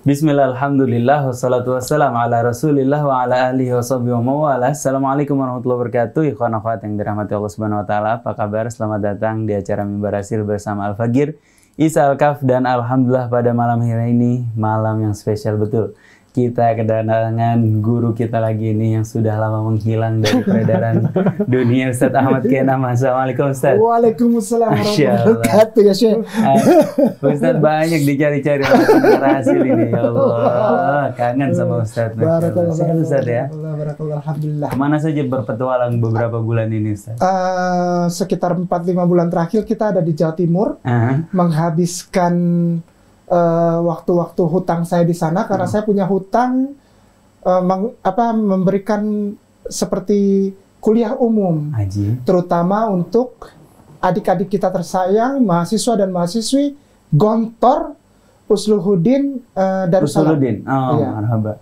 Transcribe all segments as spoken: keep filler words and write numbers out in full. Bismillah, alhamdulillah, wassalatu wassalamu ala rasulillah wa ala alihi wa sahbihi wa ala. Assalamualaikum warahmatullahi wabarakatuh. Ikhwan akhwat yang dirahmati Allah subhanahu wa ta'ala, apa kabar? Selamat datang di acara Mimbar Rasil bersama Al-Fagir Isa Al-Kaf. Dan alhamdulillah pada malam hari ini, malam yang spesial betul. Kita kedatangan guru kita lagi ini yang sudah lama menghilang dari peredaran dunia, Ustaz Ahmad Kainama. Assalamualaikum Ustaz. Waalaikumsalam warahmatullahi wabarakatuh ya Syekh. Ustaz banyak dicari-cari orang berhasil ini. Ya Allah, kangen sama Ustaz. Barakallahu Ustaz ya. Alhamdulillah. Kemana saja berpetualang beberapa bulan ini Ustaz? Uh, sekitar empat lima bulan terakhir kita ada di Jawa Timur, uh-huh. menghabiskan waktu-waktu uh, hutang saya di sana karena hmm. saya punya hutang uh, meng, apa, memberikan seperti kuliah umum, Haji. Terutama untuk adik-adik kita tersayang, mahasiswa dan mahasiswi Gontor Usluhuddin uh, Darussalam. Usluhuddin, oh, ya. Marhaba.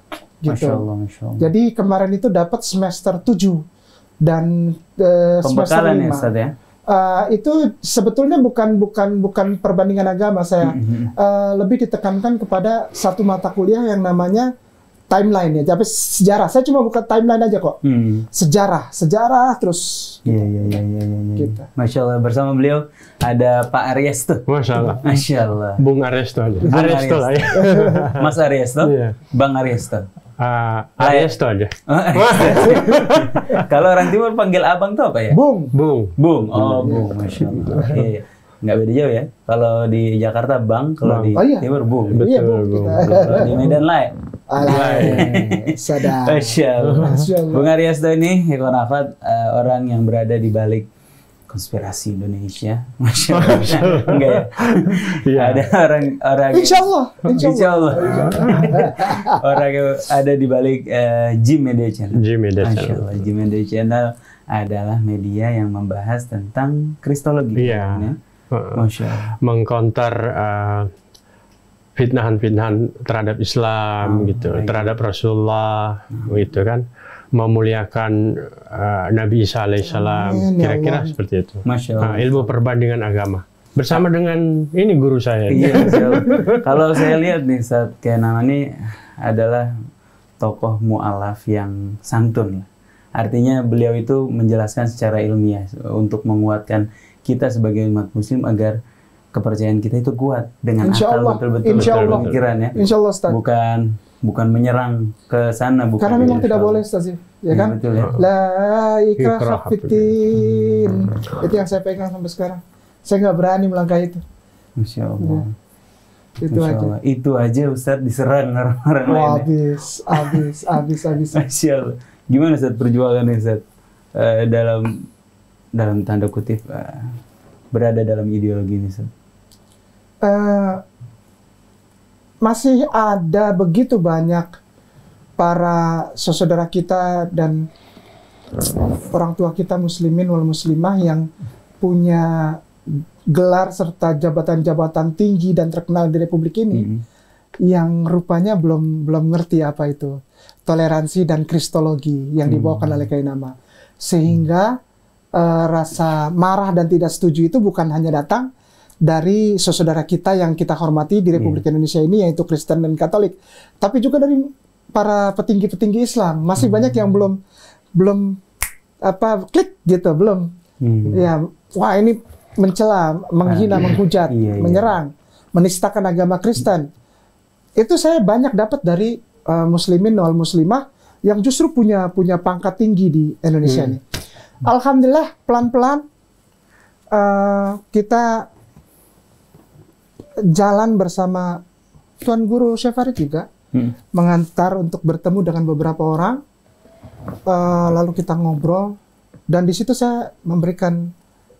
Gitu. Masya Allah, Masya Allah. Jadi kemarin itu dapat semester tujuh dan uh, semester lima. Ya, Uh, itu sebetulnya bukan bukan bukan perbandingan agama saya, mm-hmm. uh, lebih ditekankan kepada satu mata kuliah yang namanya timeline ya, tapi sejarah. Saya cuma buka timeline aja kok, mm. sejarah, sejarah terus. Iya iya iya iya. Ya, ya. Masya Allah, bersama beliau ada Pak Ariesto. Masya Allah. Masya Allah. Bung Ariesto aja. Bung Ariesto lah ya. Mas Ariesto. Yeah. Bang Ariesto. Uh, Ariesto aja. Oh, kalau orang Timur panggil abang tuh apa ya? Bung, bung, bung. Oh, bung. Masya Allah. Iya, nggak beda jauh ya. Kalau di Jakarta bang, kalau di oh, iya. Timur bung. Betul, bung. Kalau di Medan lain. Alhamdulillah. Sadar. Masya Allah. Bung Ariesto ini ikonafat uh, orang yang berada di balik konspirasi Indonesia. Masya Allah. Masya Allah. Enggak ya? Ya. Ada orang-orang... Insya Allah. Insya Allah. Insya Allah. Insya Allah. Orang yang ada di balik uh, G-Media Channel. G-Media Channel. G-Media Channel adalah media yang membahas tentang kristologi. Iya. Kan, ya? Masya Allah. Mengkonter uh, fitnahan-fitnahan terhadap Islam, oh, gitu, baik. Terhadap Rasulullah, oh. gitu kan. Memuliakan uh, Nabi Isa alaihissalam, kira-kira seperti itu. Masya Allah. Nah, ilmu perbandingan agama bersama dengan ini guru saya. Iya, kalau saya lihat nih Ustaz Kainama ini adalah tokoh mu'alaf yang santun, artinya beliau itu menjelaskan secara ilmiah untuk menguatkan kita sebagai umat muslim agar kepercayaan kita itu kuat dengan Insya akal betul-betul pikirannya. Insya Allah Ustaz. Bukan Bukan menyerang ke sana, bukan. Karena memang tidak boleh, Ustaz. Ya, ya kan? Betul, ya? La ikraha fiddin. Itu yang saya pegang sampai sekarang. Saya nggak berani melangkah itu. Masya Allah. Ya. Itu aja. Itu aja, Ustaz, diserang orang-orang oh, lain. Habis, ya? habis, habis, habis. Masya Allah. Gimana, Ustaz, perjuangannya, Ustaz? Uh, dalam, dalam tanda kutip, uh, berada dalam ideologi ini, Ustaz? Uh, Masih ada begitu banyak para saudara kita dan orang tua kita muslimin wal muslimah yang punya gelar serta jabatan-jabatan tinggi dan terkenal di republik ini, mm-hmm. yang rupanya belum belum ngerti apa itu toleransi dan kristologi yang dibawakan oleh Kainama, sehingga uh, rasa marah dan tidak setuju itu bukan hanya datang dari saudara kita yang kita hormati di Republik hmm. Indonesia ini, yaitu Kristen dan Katolik, tapi juga dari para petinggi-petinggi Islam. Masih hmm. banyak yang belum belum apa klik gitu, belum hmm. ya, wah ini mencela, menghina, ah, menghujat, iya, iya. menyerang, menistakan agama Kristen. hmm. Itu saya banyak dapat dari uh, muslimin wal muslimah yang justru punya punya pangkat tinggi di Indonesia hmm. ini. Alhamdulillah pelan-pelan uh, kita jalan bersama Tuan Guru Syekh Farid juga, hmm. mengantar untuk bertemu dengan beberapa orang, uh, lalu kita ngobrol, dan di situ saya memberikan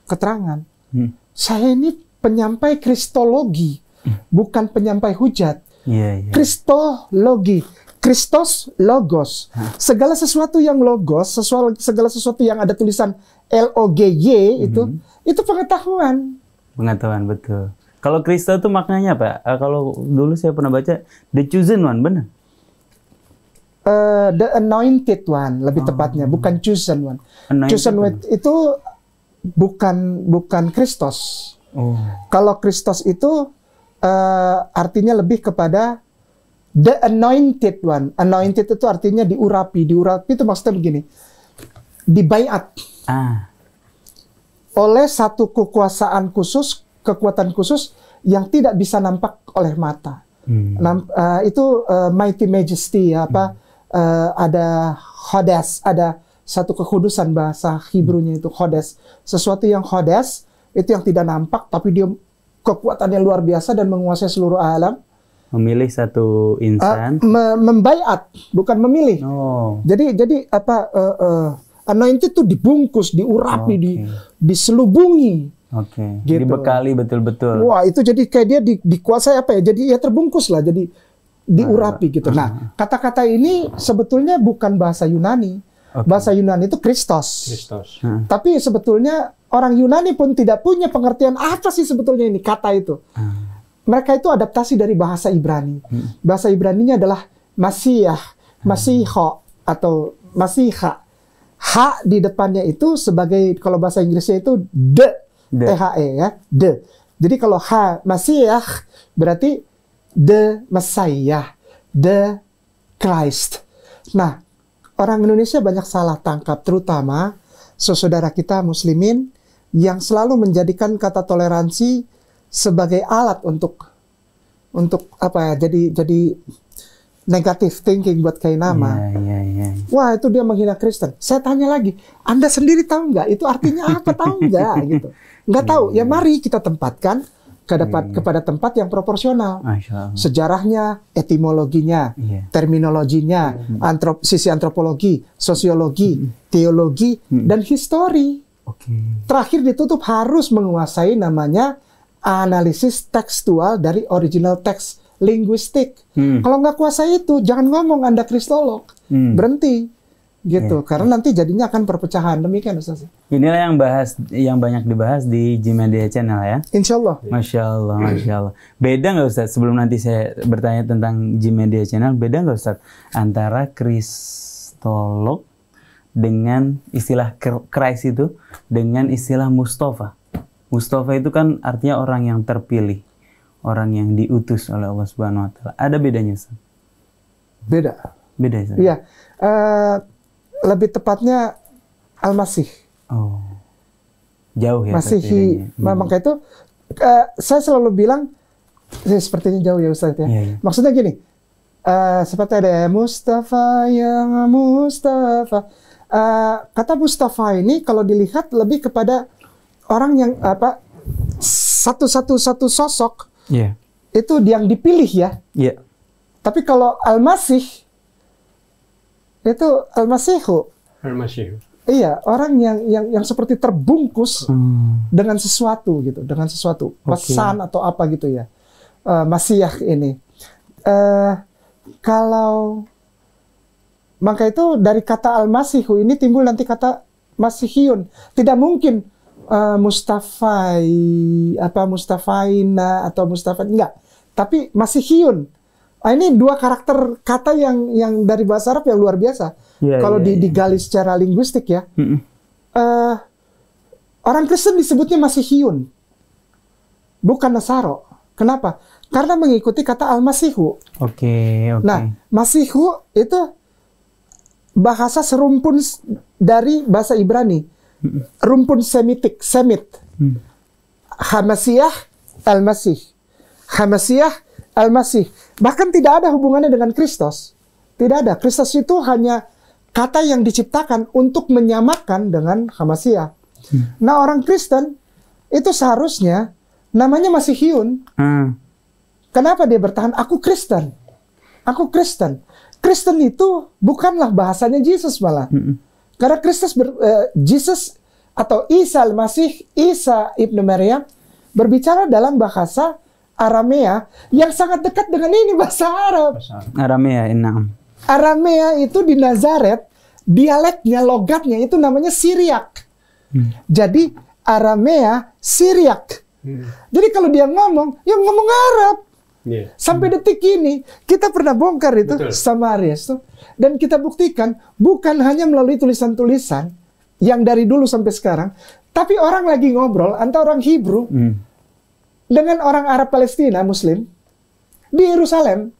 keterangan. Hmm. Saya ini penyampai kristologi, hmm. bukan penyampai hujat. Yeah, yeah. Kristologi, Kristos logos, huh? segala sesuatu yang logos, sesuatu, segala sesuatu yang ada tulisan L O G Y itu, hmm. itu pengetahuan. Pengetahuan betul. Kalau Kristo itu maknanya apa? Uh, kalau dulu saya pernah baca the chosen one, benar? Uh, the anointed one lebih oh. tepatnya, bukan chosen one. Anointed chosen one itu bukan bukan Kristos. Oh. Kalau Kristos itu uh, artinya lebih kepada The anointed one. Anointed itu artinya diurapi. Diurapi itu maksudnya begini. Dibaiat. Ah. Oleh satu kekuasaan khusus, kekuatan khusus yang tidak bisa nampak oleh mata. Hmm. Namp, uh, itu uh, mighty majesty, apa, hmm. uh, ada hodes, ada satu kekudusan bahasa Hebrunya itu hodes. Sesuatu yang hodes, itu yang tidak nampak, tapi dia kekuatannya luar biasa dan menguasai seluruh alam. Memilih satu insan, uh, me membaiat, bukan memilih. Oh. Jadi, jadi apa uh, uh, anointed itu dibungkus, diurapi, okay. di, diselubungi. Oke. Okay. Gitu. Dibekali betul-betul. Wah, itu jadi kayak dia di, dikuasai apa ya? Jadi ya terbungkus lah, jadi diurapi uh, gitu. Uh, nah, kata-kata ini sebetulnya bukan bahasa Yunani. Okay. Bahasa Yunani itu Kristos. Kristos. Uh. Tapi sebetulnya orang Yunani pun tidak punya pengertian apa sih sebetulnya ini kata itu. Uh. Mereka itu adaptasi dari bahasa Ibrani. Bahasa Ibraninya adalah Masiyah, Masiho, atau Masiha. H di depannya itu sebagai, kalau bahasa Inggrisnya itu de, T H E ya, de. Jadi kalau H Masiyah berarti the Messiah, the Christ. Nah, orang Indonesia banyak salah tangkap, terutama saudara kita muslimin yang selalu menjadikan kata toleransi sebagai alat untuk untuk apa ya, jadi jadi negatif thinking buat Kainama. Yeah, yeah, yeah. Wah, itu dia menghina Kristen. Saya tanya lagi, Anda sendiri tahu nggak itu artinya apa? Tahu nggak gitu? Nggak tahu. Yeah, yeah. Ya mari kita tempatkan kedapat, yeah, yeah. kepada tempat yang proporsional. Sejarahnya, etimologinya, yeah. terminologinya, yeah. antrop, sisi antropologi, sosiologi, yeah. teologi, yeah. dan histori. Okay. Terakhir ditutup harus menguasai namanya analisis tekstual dari original text linguistik. Hmm. Kalau nggak kuasa itu, jangan ngomong Anda Kristolog. Hmm. Berhenti. Gitu. Yeah. Karena nanti jadinya akan perpecahan. Demikian, Ustaz. Inilah yang bahas yang banyak dibahas di G-Media Channel ya. Insya Allah. Masya Allah, Masya Allah. Beda nggak, Ustaz? Sebelum nanti saya bertanya tentang G-Media Channel, beda nggak, Ustaz? Antara Kristolog dengan istilah Christ itu dengan istilah Mustafa. Mustafa itu kan artinya orang yang terpilih, orang yang diutus oleh Allah Subhanahu Wa Taala. Ada bedanya, Ustaz? Beda. Beda, Ustaz. Iya, uh, lebih tepatnya Al-Masih. Oh, jauh ya. Masihi, makanya itu uh, saya selalu bilang sepertinya jauh ya, Ustaz ya. Iya, iya. Maksudnya gini, uh, seperti ada Mustafa yang Mustafa. Uh, kata Mustafa ini kalau dilihat lebih kepada orang yang apa satu-satu satu sosok yeah. itu yang dipilih ya. Yeah. Tapi kalau Al-Masih itu Al-Masihu. Al-Masihu. Iya, orang yang yang yang seperti terbungkus hmm. dengan sesuatu gitu, dengan sesuatu pesan okay. atau apa gitu ya. Uh, Masiyah ini. Uh, kalau maka itu dari kata Al-Masihu ini timbul nanti kata Masihiyun. Tidak mungkin Uh, Mustafai, apa Mustafaina atau Mustafa enggak, tapi Masihiyun. Nah, ini dua karakter kata yang yang dari bahasa Arab yang luar biasa. Yeah, kalau yeah, digali yeah. secara linguistik ya, mm-hmm. uh, orang Kristen disebutnya Masihiyun, bukan Nasaro. Kenapa? Karena mengikuti kata Al-Masihu. Oke. Okay, okay. Nah, Masihu itu bahasa serumpun dari bahasa Ibrani. Rumpun Semitik, Semit. Hmm. Hamasiyah, Al-Masih. Hamasiyah, Al-Masih. Bahkan tidak ada hubungannya dengan Kristus. Tidak ada. Kristus itu hanya kata yang diciptakan untuk menyamakan dengan Hamasiyah. Hmm. Nah, orang Kristen itu seharusnya namanya Masihiyun. Hmm. Kenapa dia bertahan? Aku Kristen. Aku Kristen. Kristen itu bukanlah bahasanya Yesus malah. Hmm. Karena Kristus, uh, Jesus atau Isa Al-Masih, Isa Ibnu Maryam berbicara dalam bahasa Aramea yang sangat dekat dengan ini bahasa Arab. Aramea, enam. Aramea itu di Nazaret, dialeknya, logatnya itu namanya Syriak. Hmm. Jadi Aramea, Syriak. Hmm. Jadi kalau dia ngomong, ya ngomong Arab. Yeah. Sampai detik ini kita pernah bongkar itu Betul. sama Ariesto dan kita buktikan bukan hanya melalui tulisan-tulisan yang dari dulu sampai sekarang, tapi orang lagi ngobrol antara orang Hebrew mm. dengan orang Arab Palestina Muslim di Yerusalem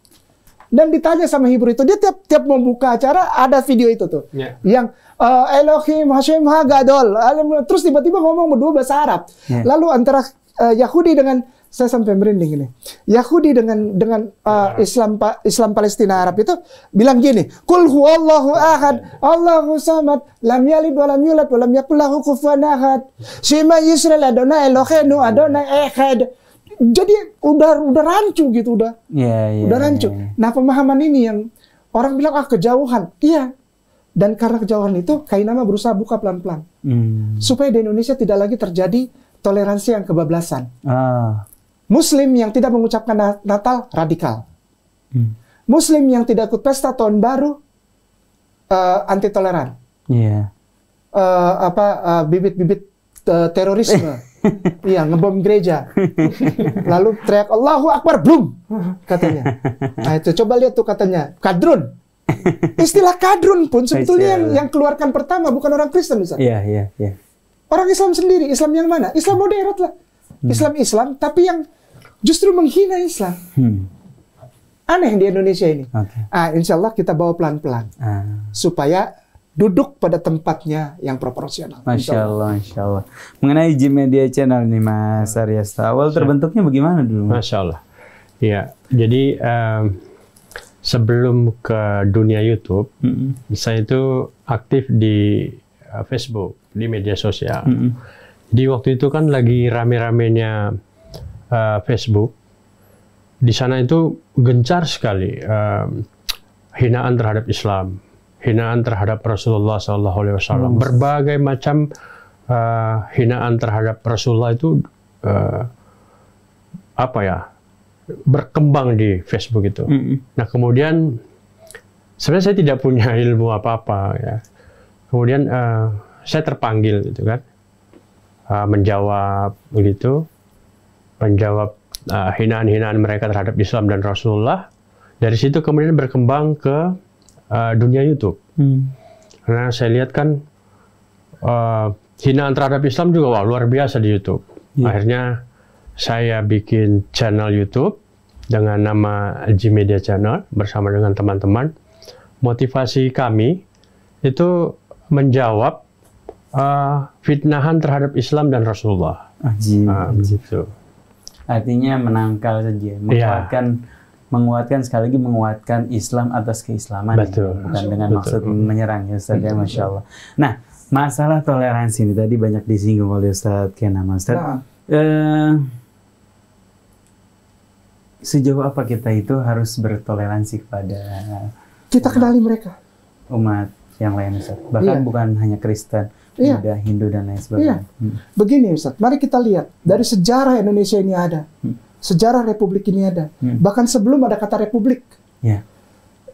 Dan ditanya sama Hebrew itu, dia tiap tiap membuka acara ada video itu tuh, yeah. yang uh, Elohim Hashem Hagadol, terus tiba-tiba ngomong berdua bahasa Arab. Yeah. Lalu antara uh, Yahudi dengan, saya sampai merinding ini, Yahudi dengan dengan uh, Islam Islam Palestina Arab itu bilang gini, Kul huwallahu ahad, Allahu samad, lam yalid wa lam yulad wa lam yakul lahu kufuwan ahad, Shema Yisrael Adonai Eloheinu Adonai Echad. Jadi udah udah rancu gitu udah, yeah, yeah, udah rancu. Yeah, yeah. Nah pemahaman ini yang orang bilang ah kejauhan, iya. Dan karena kejauhan itu Kainama berusaha buka pelan-pelan mm. supaya di Indonesia tidak lagi terjadi toleransi yang kebablasan. Ah. Muslim yang tidak mengucapkan Natal radikal, mm. Muslim yang tidak ikut pesta tahun baru uh, anti toleran, yeah. uh, apa uh, bibit-bibit uh, terorisme. Iya, ngebom gereja. Lalu teriak Allahu Akbar, blum katanya. Nah itu coba lihat tuh katanya, kadrun. Istilah kadrun pun sebetulnya yang, yang keluarkan pertama bukan orang Kristen misalnya. Iya, iya, iya. Orang Islam sendiri, Islam yang mana? Islam moderat lah. Islam-Islam, tapi yang justru menghina Islam. Hmm. Aneh di Indonesia ini. Okay. Ah, insya Allah kita bawa pelan-pelan. Ah. Supaya duduk pada tempatnya yang proporsional. Masya Allah, Masya Allah. Mengenai G-Media Channel nih Mas Ariesto, awal terbentuknya bagaimana dulu? Mas? Masya Allah. Ya, jadi um, sebelum ke dunia YouTube, mm-hmm. saya itu aktif di uh, Facebook, di media sosial. Mm-hmm. Di waktu itu kan lagi rame-ramenya uh, Facebook. Di sana itu gencar sekali um, hinaan terhadap Islam. Hinaan terhadap Rasulullah shallallahu alaihi wasallam, hmm. berbagai macam uh, hinaan terhadap Rasulullah itu uh, apa ya berkembang di Facebook itu. Hmm. Nah kemudian sebenarnya saya tidak punya ilmu apa-apa ya. Kemudian uh, saya terpanggil gitu kan, uh, menjawab begitu, menjawab uh, hinaan-hinaan mereka terhadap Islam dan Rasulullah. Dari situ kemudian berkembang ke Uh, dunia YouTube, hmm. karena saya lihat kan uh, hinaan terhadap Islam juga wah luar biasa di YouTube. Yeah. Akhirnya saya bikin channel YouTube dengan nama G-Media Channel bersama dengan teman-teman. Motivasi kami itu menjawab uh, fitnahan terhadap Islam dan Rasulullah. Ah, uh, gitu. Artinya menangkal saja, menguatkan. Yeah. Menguatkan sekali lagi menguatkan Islam atas keislaman, betul, ya? Bukan betul, dengan betul, maksud betul. menyerang ya Ustaz ya, Masya Allah. Nah masalah toleransi ini tadi banyak disinggung oleh Ustaz Kainama. Ustaz, nah. eh, sejauh apa kita itu harus bertoleransi kepada kita umat, kenali mereka umat yang lain Ustaz, bahkan iya. bukan hanya Kristen, iya. Buddha, Hindu dan lain sebagainya. Iya. Hmm. Begini Ustaz, mari kita lihat dari sejarah Indonesia ini ada. Hmm. Sejarah Republik ini ada, hmm. bahkan sebelum ada kata Republik, yeah.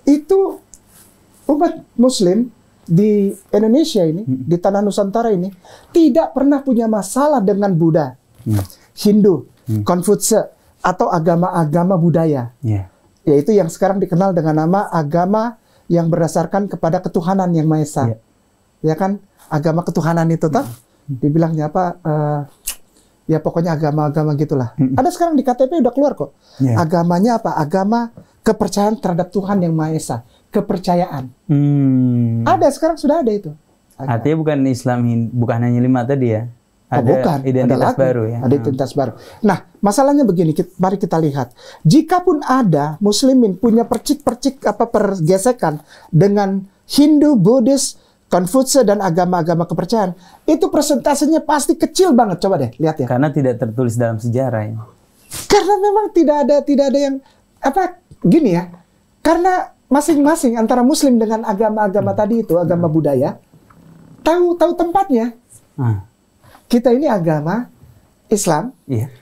itu umat Muslim di Indonesia ini, hmm. di tanah Nusantara ini tidak pernah punya masalah dengan Buddha, hmm. Hindu, hmm. Konfutse atau agama-agama budaya, yeah. yaitu yang sekarang dikenal dengan nama agama yang berdasarkan kepada ketuhanan yang Maha Esa, yeah. ya kan? Agama ketuhanan itu, toh? Hmm. Dibilangnya apa? Uh, Ya pokoknya agama-agama gitulah. Hmm. Ada sekarang di K T P udah keluar kok. Yeah. Agamanya apa? Agama kepercayaan terhadap Tuhan yang Maha Esa, kepercayaan. Hmm. Ada sekarang sudah ada itu. Agama. Artinya bukan Islam, bukan hanya lima tadi ya. Ada oh, bukan. identitas ada baru ya. Ada identitas baru. Nah masalahnya begini, mari kita lihat. Jikapun ada Muslimin punya percik-percik apa pergesekan dengan Hindu, Buddhis, Konfutse dan agama-agama kepercayaan itu persentasenya pasti kecil banget, coba deh lihat ya. Karena tidak tertulis dalam sejarah ya. Karena memang tidak ada tidak ada yang apa gini ya. Karena masing-masing antara Muslim dengan agama-agama hmm. tadi itu agama hmm. budaya tahu tahu tempatnya. Hmm. Kita ini agama Islam yeah.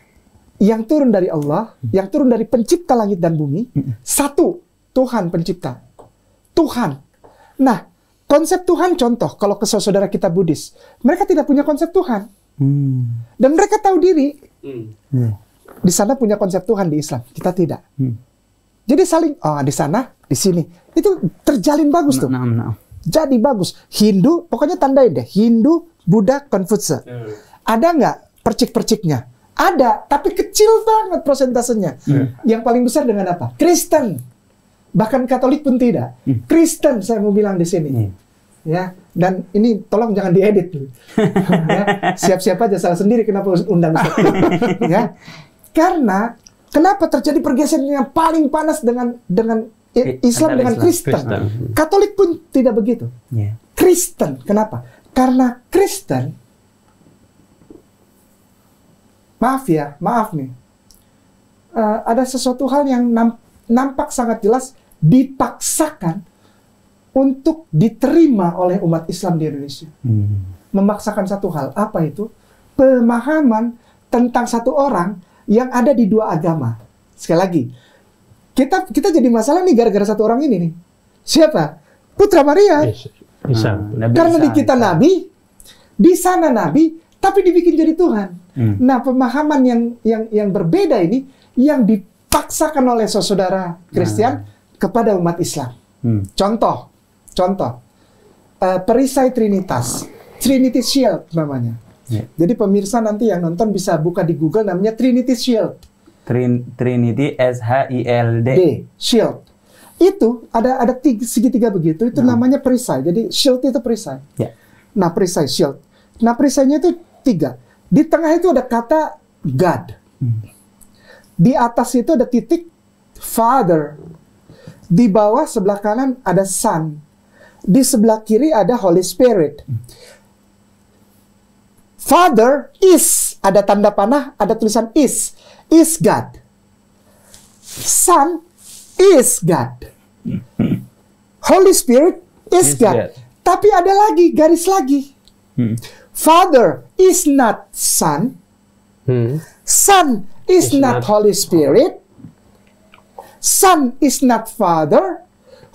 yang turun dari Allah, hmm. yang turun dari pencipta langit dan bumi hmm. satu Tuhan pencipta Tuhan. Nah. Konsep Tuhan contoh, kalau ke saudara kita Buddhis, mereka tidak punya konsep Tuhan. Hmm. Dan mereka tahu diri. Hmm. Di sana punya konsep Tuhan di Islam, kita tidak. Hmm. Jadi saling, oh di sana, di sini. Itu terjalin bagus tuh. No, no, no. Jadi bagus. Hindu, pokoknya tandain deh. Hindu, Buddha, Konfutse. Hmm. Ada nggak percik-perciknya? Ada, tapi kecil banget persentasenya. Hmm. Yang paling besar dengan apa? Kristen. Bahkan Katolik pun tidak. Hmm. Kristen saya mau bilang di sini. Hmm. Ya, dan ini tolong jangan diedit dulu. Ya, siap-siap aja salah sendiri kenapa undang Ustaz. Ya. Karena kenapa terjadi pergeseran yang paling panas dengan dengan Islam, Islam dengan Kristen. Kristen. Katolik pun tidak begitu. Yeah. Kristen, kenapa? Karena Kristen, maaf ya, maaf nih, uh, ada sesuatu hal yang nampak sangat jelas dipaksakan untuk diterima oleh umat Islam di Indonesia. Hmm. Memaksakan satu hal, apa itu? Pemahaman tentang satu orang yang ada di dua agama. Sekali lagi, kita kita jadi masalah nih gara-gara satu orang ini nih. Siapa? Putra Maria. Yes. Isa. Nah, Nabi karena Isa, di kita Isa. Nabi, di sana Nabi, tapi dibikin jadi Tuhan. Hmm. Nah, pemahaman yang yang yang berbeda ini yang dipaksakan oleh saudara Kristen nah. kepada umat Islam. Hmm. Contoh, contoh, uh, perisai Trinitas, Trinity Shield namanya. Yeah. Jadi pemirsa nanti yang nonton bisa buka di Google namanya Trinity Shield. Trin, Trinity S H I L D. D, Shield. Itu ada ada tiga, segitiga begitu, itu nah. namanya perisai. Jadi shield itu perisai. Yeah. Nah perisai shield. Nah perisainya itu tiga. Di tengah itu ada kata God. Hmm. Di atas itu ada titik Father. Di bawah sebelah kanan ada Son, di sebelah kiri ada Holy Spirit. Father is, ada tanda panah, ada tulisan is, is God. Son is God. Holy Spirit is God. Tapi ada lagi, garis lagi. Father is not Son. Son is not Holy Spirit. Son is not Father,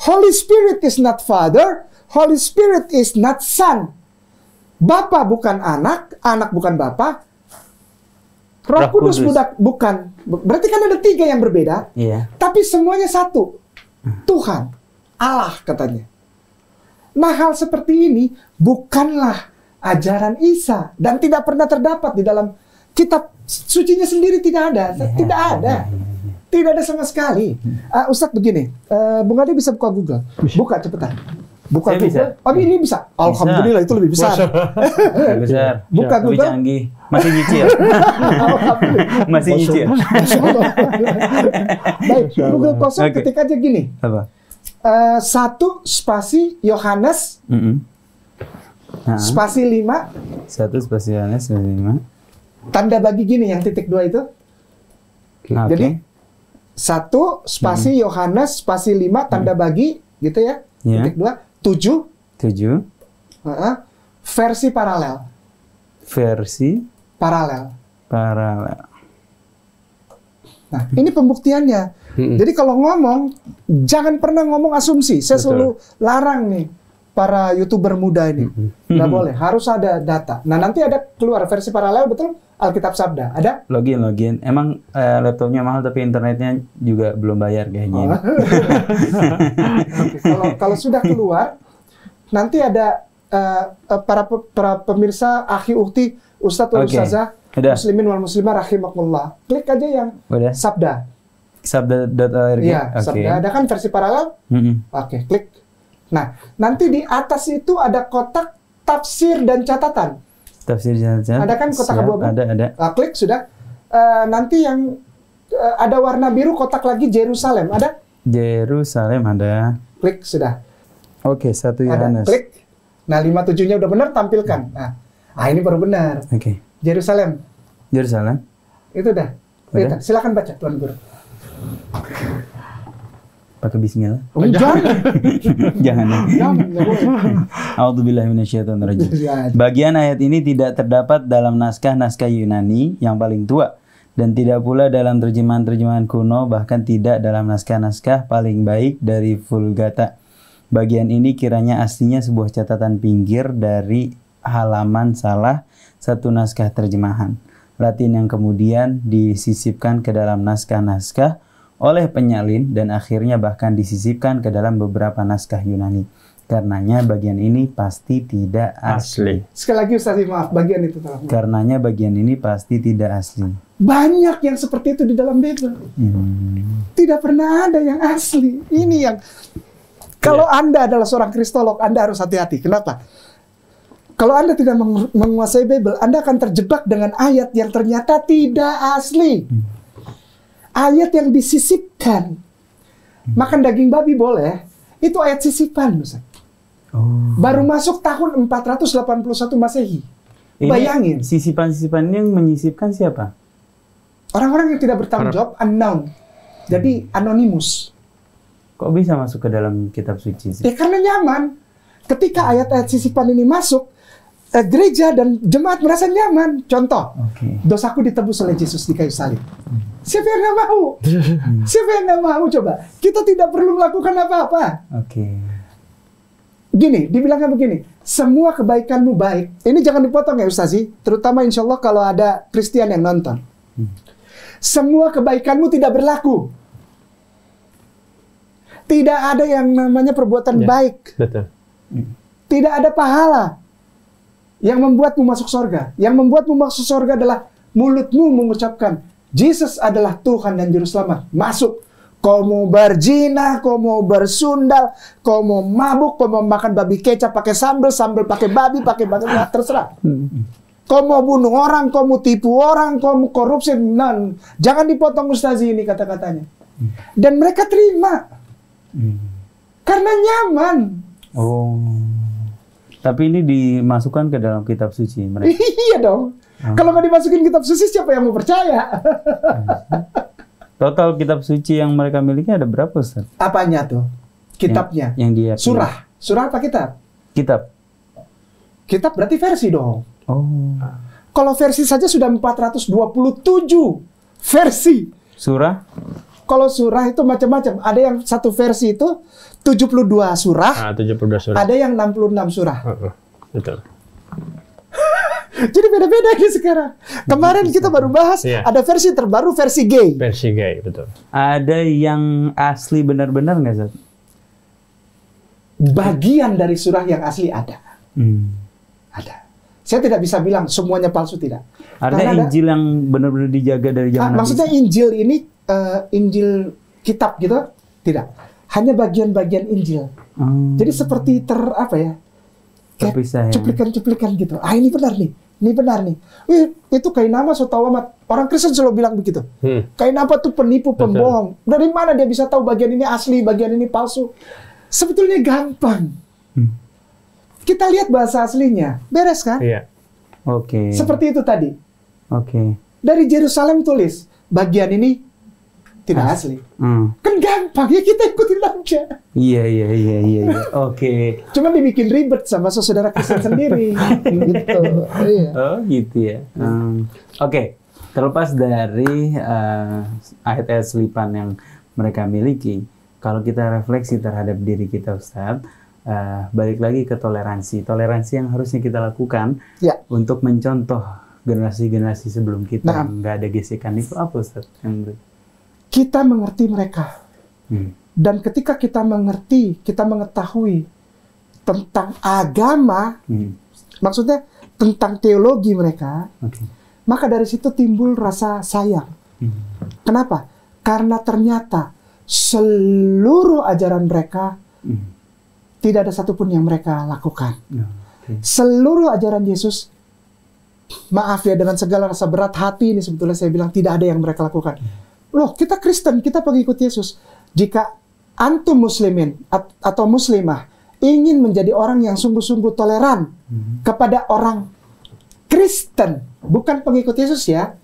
Holy Spirit is not Father, Holy Spirit is not Son. Bapa bukan anak, anak bukan bapa, Roh Kudus budak bukan. Berarti kan ada tiga yang berbeda, yeah. tapi semuanya satu. Tuhan, Allah katanya. Nah hal seperti ini bukanlah ajaran Isa dan tidak pernah terdapat di dalam kitab sucinya sendiri tidak ada, yeah. tidak ada. Tidak ada sama sekali. Uh, Ustadz begini, uh, Bung Ade bisa buka Google. Buka cepetan. Buka Google. Oh ini bisa. Alhamdulillah bisa. Itu lebih besar. Lebih besar. Buka lebih Google. Canggih. Masih nyicil. Masih nyicil. Baik. Google kosong okay. ketik aja gini. Apa? Uh, satu spasi Yohanes. Mm -hmm. Nah. Spasi lima. Satu spasi Yohanes lima. Tanda bagi gini yang titik dua itu. Okay. Jadi. Satu, spasi Yohanes, hmm. spasi lima, tanda bagi, gitu ya. Yeah. Titik dua, tujuh. Tujuh. Uh-huh. Versi paralel. Versi. Paralel. Paralel. Nah, ini pembuktiannya. Hmm. Jadi kalau ngomong, jangan pernah ngomong asumsi. Saya Betul. selalu larang nih, para YouTuber muda ini. Hmm. Nggak hmm. boleh, harus ada data. Nah, nanti ada keluar versi paralel, betul? Alkitab Sabda, ada? Login, login. Emang uh, laptopnya mahal tapi internetnya juga belum bayar kayaknya. Oh. okay. Kalau kalau sudah keluar, nanti ada uh, para, para pemirsa, akhi, ukti, ustadz, okay. ustazah, muslimin wal muslimah, rahimakumullah. Klik aja yang Udah. Sabda. Sabda dot org? Iya, okay. Sabda. Ada kan versi paralel? Mm -hmm. Oke, okay, klik. Nah, nanti di atas itu ada kotak tafsir dan catatan. Tafsir ada kan kotak abu-abu? Ada, ada. Nah, klik sudah. Uh, nanti yang uh, ada warna biru kotak lagi Yerusalem ada? Yerusalem ada. Klik sudah. Oke, okay, satu Yohanes. Klik. Nah, lima tujuhnya udah benar tampilkan. Nah, ah, ini baru benar. Oke. Okay. Yerusalem. Yerusalem. Itu dah. Udah. Silakan baca Tuan Guru. Pakai bismillah. Oh, jangan. Jangan. Jangan. A'udzubillahi minasyaitonirrajim. Bagian ayat ini tidak terdapat dalam naskah-naskah Yunani yang paling tua dan tidak pula dalam terjemahan-terjemahan kuno, bahkan tidak dalam naskah-naskah paling baik dari Vulgata. Bagian ini kiranya aslinya sebuah catatan pinggir dari halaman salah satu naskah terjemahan Latin yang kemudian disisipkan ke dalam naskah-naskah oleh penyalin dan akhirnya bahkan disisipkan ke dalam beberapa naskah Yunani. Karenanya bagian ini pasti tidak asli. asli. Sekali lagi Ustaz, maaf, bagian itu. Karenanya bagian ini pasti tidak asli. Banyak yang seperti itu di dalam Bible. Hmm. Tidak pernah ada yang asli. Ini yang... Kalau yeah. Anda adalah seorang kristolog, Anda harus hati-hati. Kenapa? Kalau Anda tidak mengu menguasai Bible, Anda akan terjebak dengan ayat yang ternyata tidak asli. Hmm. Ayat yang disisipkan. Hmm. Makan daging babi boleh. Itu ayat sisipan. Oh. Baru masuk tahun empat ratus delapan puluh satu Masehi. Ini bayangin. Sisipan-sisipan yang menyisipkan siapa? Orang-orang yang tidak bertanggung jawab, unknown. Jadi anonimus. Kok bisa masuk ke dalam kitab suci sih? Ya karena nyaman. Ketika ayat-ayat sisipan ini masuk, eh, gereja dan jemaat merasa nyaman. Contoh, okay. dosaku ditebus oleh Yesus di kayu salib. Siapa yang nggak mau? Siapa yang nggak mau coba? Kita tidak perlu melakukan apa-apa. Oke. Okay. Gini, dibilangnya begini, semua kebaikanmu baik. Ini jangan dipotong ya Ustaz sih, terutama insya Allah kalau ada Kristian yang nonton. Hmm. Semua kebaikanmu tidak berlaku. Tidak ada yang namanya perbuatan ya, baik. Betul. Tidak ada pahala yang membuatmu masuk surga. Yang membuatmu masuk surga adalah mulutmu mengucapkan Yesus adalah Tuhan dan Juru Selamat. Masuk. Kau mau berzina, kau mau bersundal, kau mau mabuk, kau mau makan babi kecap pakai sambal, sambal pakai babi, pakai babi, terserah. Kau mau bunuh orang, kau mau tipu orang, kau mau korupsi, non. Jangan dipotong Ustaz ini kata-katanya. Dan mereka terima. Hmm. Karena nyaman. Oh. Tapi ini dimasukkan ke dalam kitab suci mereka. Iya dong. Oh. Kalau nggak dimasukin kitab suci, siapa yang mau percaya? Total kitab suci yang mereka miliki ada berapa, Ustaz? Apanya tuh? Kitabnya. Yang, yang dia surah. Surah apa kitab? Kitab. Kitab berarti versi dong. Oh. Kalau versi saja sudah empat ratus dua puluh tujuh versi. Surah? Kalau surah itu macam-macam. Ada yang satu versi itu tujuh puluh dua surah. Ah, tujuh puluh dua surah. Ada yang enam puluh enam surah. Uh-uh. Betul. Jadi beda-beda nih sekarang. Kemarin kita baru bahas yeah. ada versi terbaru versi gay. Versi gay, betul. Ada yang asli benar-benar nggak, Zat? Bagian dari surah yang asli ada. Hmm. Ada. Saya tidak bisa bilang semuanya palsu, tidak. Artinya ada Injil yang benar-benar dijaga dari zaman. Ah, maksudnya Injil ini uh, Injil kitab gitu? Tidak. Hanya bagian-bagian Injil. Hmm. Jadi seperti ter apa ya? Cuplikan-cuplikan gitu. Ah ini benar nih. Ini benar nih. Wih, itu Kainama setahu amat. Orang Kristen selalu bilang begitu. Hmm. Kainama tuh penipu, pembohong. Betul. Dari mana dia bisa tahu bagian ini asli, bagian ini palsu? Sebetulnya gampang. Hmm. Kita lihat bahasa aslinya, beres kan? Iya. Oke. Okay. Seperti itu tadi. Oke. Okay. Dari Yerusalem tulis, bagian ini tidak As asli. Hmm. Kan gampang ya, kita ikutin aja. Iya iya iya iya. Oke. Okay. Cuma dibikin ribet sama saudara Kristen sendiri. Gitu. Iya. Oh gitu ya. Hmm. Oke. Okay. Terlepas dari uh, ayat-ayat selipan yang mereka miliki, kalau kita refleksi terhadap diri kita, Ustaz. Uh, balik lagi ke toleransi, toleransi yang harusnya kita lakukan ya. Untuk mencontoh generasi-generasi sebelum kita nah, nggak ada gesekan itu apa Ustaz? Kita mengerti mereka hmm. dan ketika kita mengerti, kita mengetahui tentang agama, hmm. maksudnya tentang teologi mereka, okay. maka dari situ timbul rasa sayang. Hmm. Kenapa? Karena ternyata seluruh ajaran mereka hmm. tidak ada satupun yang mereka lakukan. Okay. Seluruh ajaran Yesus, maaf ya dengan segala rasa berat hati ini sebetulnya saya bilang tidak ada yang mereka lakukan. Loh kita Kristen, kita pengikut Yesus. Jika antum muslimin atau muslimah ingin menjadi orang yang sungguh-sungguh toleran mm-hmm. kepada orang Kristen, bukan pengikut Yesus ya,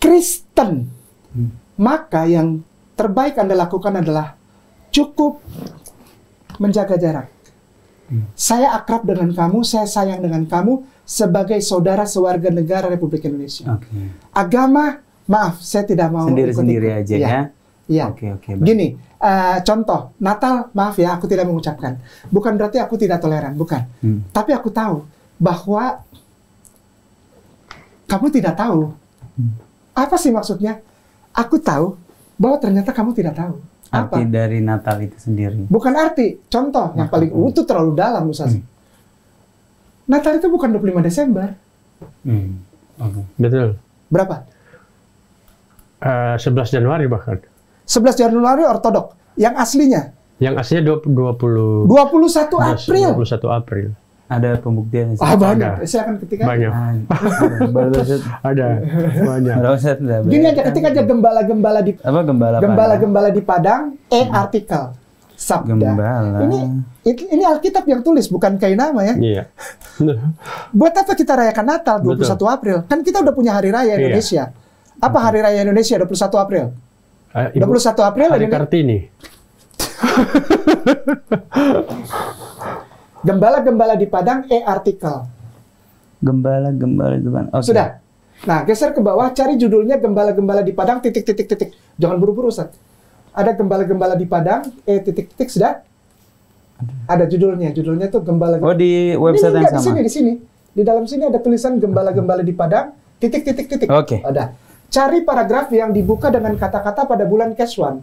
Kristen, mm-hmm. maka yang terbaik Anda lakukan adalah cukup menjaga jarak. Hmm. Saya akrab dengan kamu, saya sayang dengan kamu sebagai saudara sewarga negara Republik Indonesia. Okay. Agama, maaf, saya tidak mau sendiri-sendiri aja ya. ya? ya. Okay, okay, Gini, uh, contoh Natal, maaf ya, aku tidak mengucapkan. Bukan berarti aku tidak toleran, bukan. Hmm. Tapi aku tahu bahwa kamu tidak tahu hmm. apa sih maksudnya. Aku tahu bahwa ternyata kamu tidak tahu. Arti apa? Dari Natal itu sendiri. Bukan arti. Contoh yang paling uh, itu terlalu dalam Ustaz. Hmm. Natal itu bukan dua puluh lima Desember. Hmm. Okay. Betul. Berapa? Uh, sebelas Januari bahkan. sebelas Januari Ortodok, yang aslinya? Yang aslinya dua puluh, dua puluh, dua puluh satu April. dua puluh satu April. Ada pembuktian. Ah, banyak. Silakan ketika. Banyak. Ada. Banyak. Gini aja, ketika aja gembala-gembala di apa gembala? Gembala-gembala di Padang, e artikel. Sabda. Gembala. Ini ini Alkitab yang tulis, bukan Kainama ya. Iya. Buat apa kita rayakan Natal dua puluh satu April? Kan kita udah punya hari raya Indonesia. Iya. Apa hari raya Indonesia dua puluh satu April? Uh, Ibu, dua puluh satu April hari ini? Kartini. Gembala-gembala di Padang e-artikel. Gembala-gembala di Padang. Okay. Sudah. Nah, geser ke bawah, cari judulnya Gembala-gembala di Padang titik-titik-titik. Jangan buru-buru, Ustaz. Ada gembala-gembala di Padang, eh titik-titik sudah. Ada judulnya, judulnya tuh gembala. Oh, di website ini, yang enggak, sama. Di sini, di sini. Di dalam sini ada tulisan gembala-gembala di Padang, titik-titik-titik. Oke. Okay. Ada. Cari paragraf yang dibuka dengan kata-kata pada bulan Kheshwan.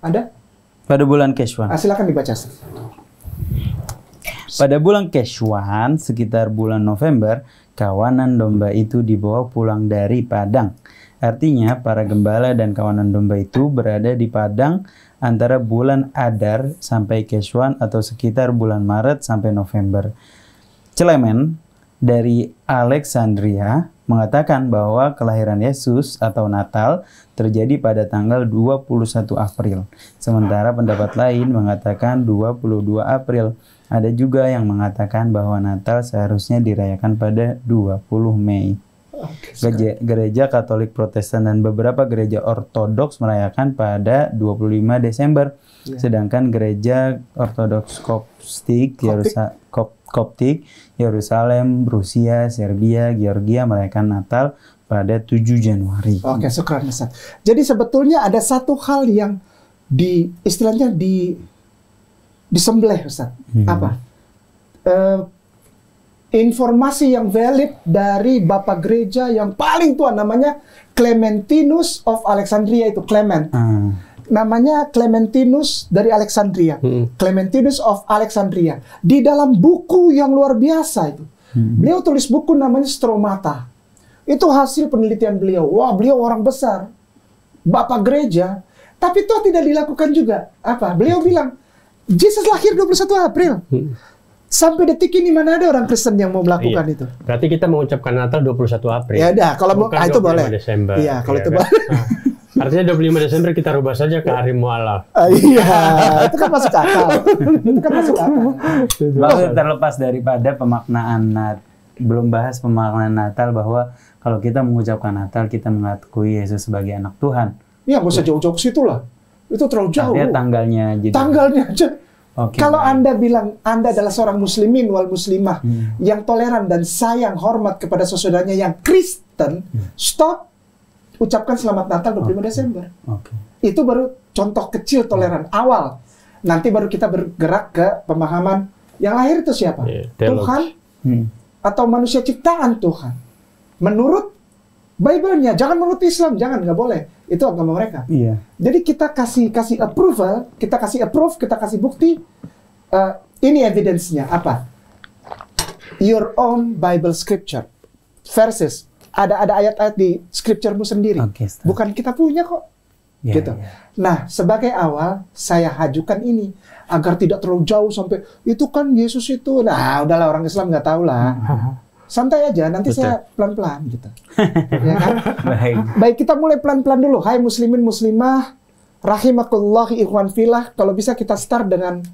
Ada? Pada bulan Kheshwan. Ah, silakan dibaca. Pada bulan Kheshwan, sekitar bulan November, kawanan domba itu dibawa pulang dari Padang. Artinya, para gembala dan kawanan domba itu berada di Padang antara bulan Adar sampai Kheshwan atau sekitar bulan Maret sampai November. Clement dari Aleksandria mengatakan bahwa kelahiran Yesus atau Natal terjadi pada tanggal dua puluh satu April. Sementara pendapat lain mengatakan dua puluh dua April. Ada juga yang mengatakan bahwa Natal seharusnya dirayakan pada dua puluh Mei. Gereja, gereja Katolik, Protestan, dan beberapa gereja Ortodoks merayakan pada dua puluh lima Desember. Yeah. Sedangkan gereja Ortodoks Koptik, Yerusa, Kop, Koptik, Yerusalem, Rusia, Serbia, Georgia merayakan Natal pada tujuh Januari. Oke, okay, syukur. Jadi sebetulnya ada satu hal yang di istilahnya di disembelih, Ustaz. Hmm. Apa? Uh, Informasi yang valid dari Bapak Gereja yang paling tua namanya Clementinus of Alexandria itu Clement. Hmm. Namanya Clementinus dari Alexandria. Hmm. Clementinus of Alexandria. Di dalam buku yang luar biasa itu. Hmm. Beliau tulis buku namanya Stromata. Itu hasil penelitian beliau. Wah, beliau orang besar. Bapak Gereja. Tapi toh tidak dilakukan juga. Apa? Beliau bilang, Yesus lahir dua puluh satu April. Hmm. Sampai detik ini mana ada orang Kristen yang mau melakukan iya. itu? Berarti kita mengucapkan Natal dua puluh satu April. Ya udah, kalau mau ah, itu boleh. Desember. Iya, kalau ya, itu kan? Boleh. Nah, artinya dua puluh lima Desember kita rubah saja ke hari Mualaf. Ah, iya, itu kan masuk akal. Itu kan masuk akal. Lalu terlepas daripada pemaknaan Natal, belum bahas pemaknaan Natal bahwa kalau kita mengucapkan Natal kita mengakui Yesus sebagai anak Tuhan. Iya, nggak usah jauh-jauh ke situ lah. Itu terlalu jauh. Artinya tanggalnya jadi. Tanggalnya aja. Okay. Kalau Anda bilang Anda adalah seorang muslimin wal muslimah hmm. yang toleran dan sayang hormat kepada saudaranya yang Kristen, hmm. stop, ucapkan selamat Natal dua puluh lima Desember. Okay. Itu baru contoh kecil toleran hmm. awal. Nanti baru kita bergerak ke pemahaman yang lahir itu siapa? Yeah, Tuhan hmm. atau manusia ciptaan Tuhan. Menurut Bible-nya, jangan menurut Islam, jangan, nggak boleh. Itu agama mereka. Iya. Jadi kita kasih kasih approval, kita kasih approve, kita kasih bukti. Uh, ini evidence-nya apa? Your own Bible scripture verses. Ada ada ayat-ayat di scripture-mu sendiri. Okay, bukan kita punya kok. Yeah, gitu. Yeah. Nah, sebagai awal saya hajukan ini agar tidak terlalu jauh sampai itu kan Yesus itu. Nah, udahlah orang Islam nggak tahu lah. Santai aja, nanti betul. Saya pelan-pelan gitu. Ya kan? Baik. Baik, kita mulai pelan-pelan dulu. Hai muslimin muslimah, rahimakullahi ikhwan filah. Kalau bisa kita start dengan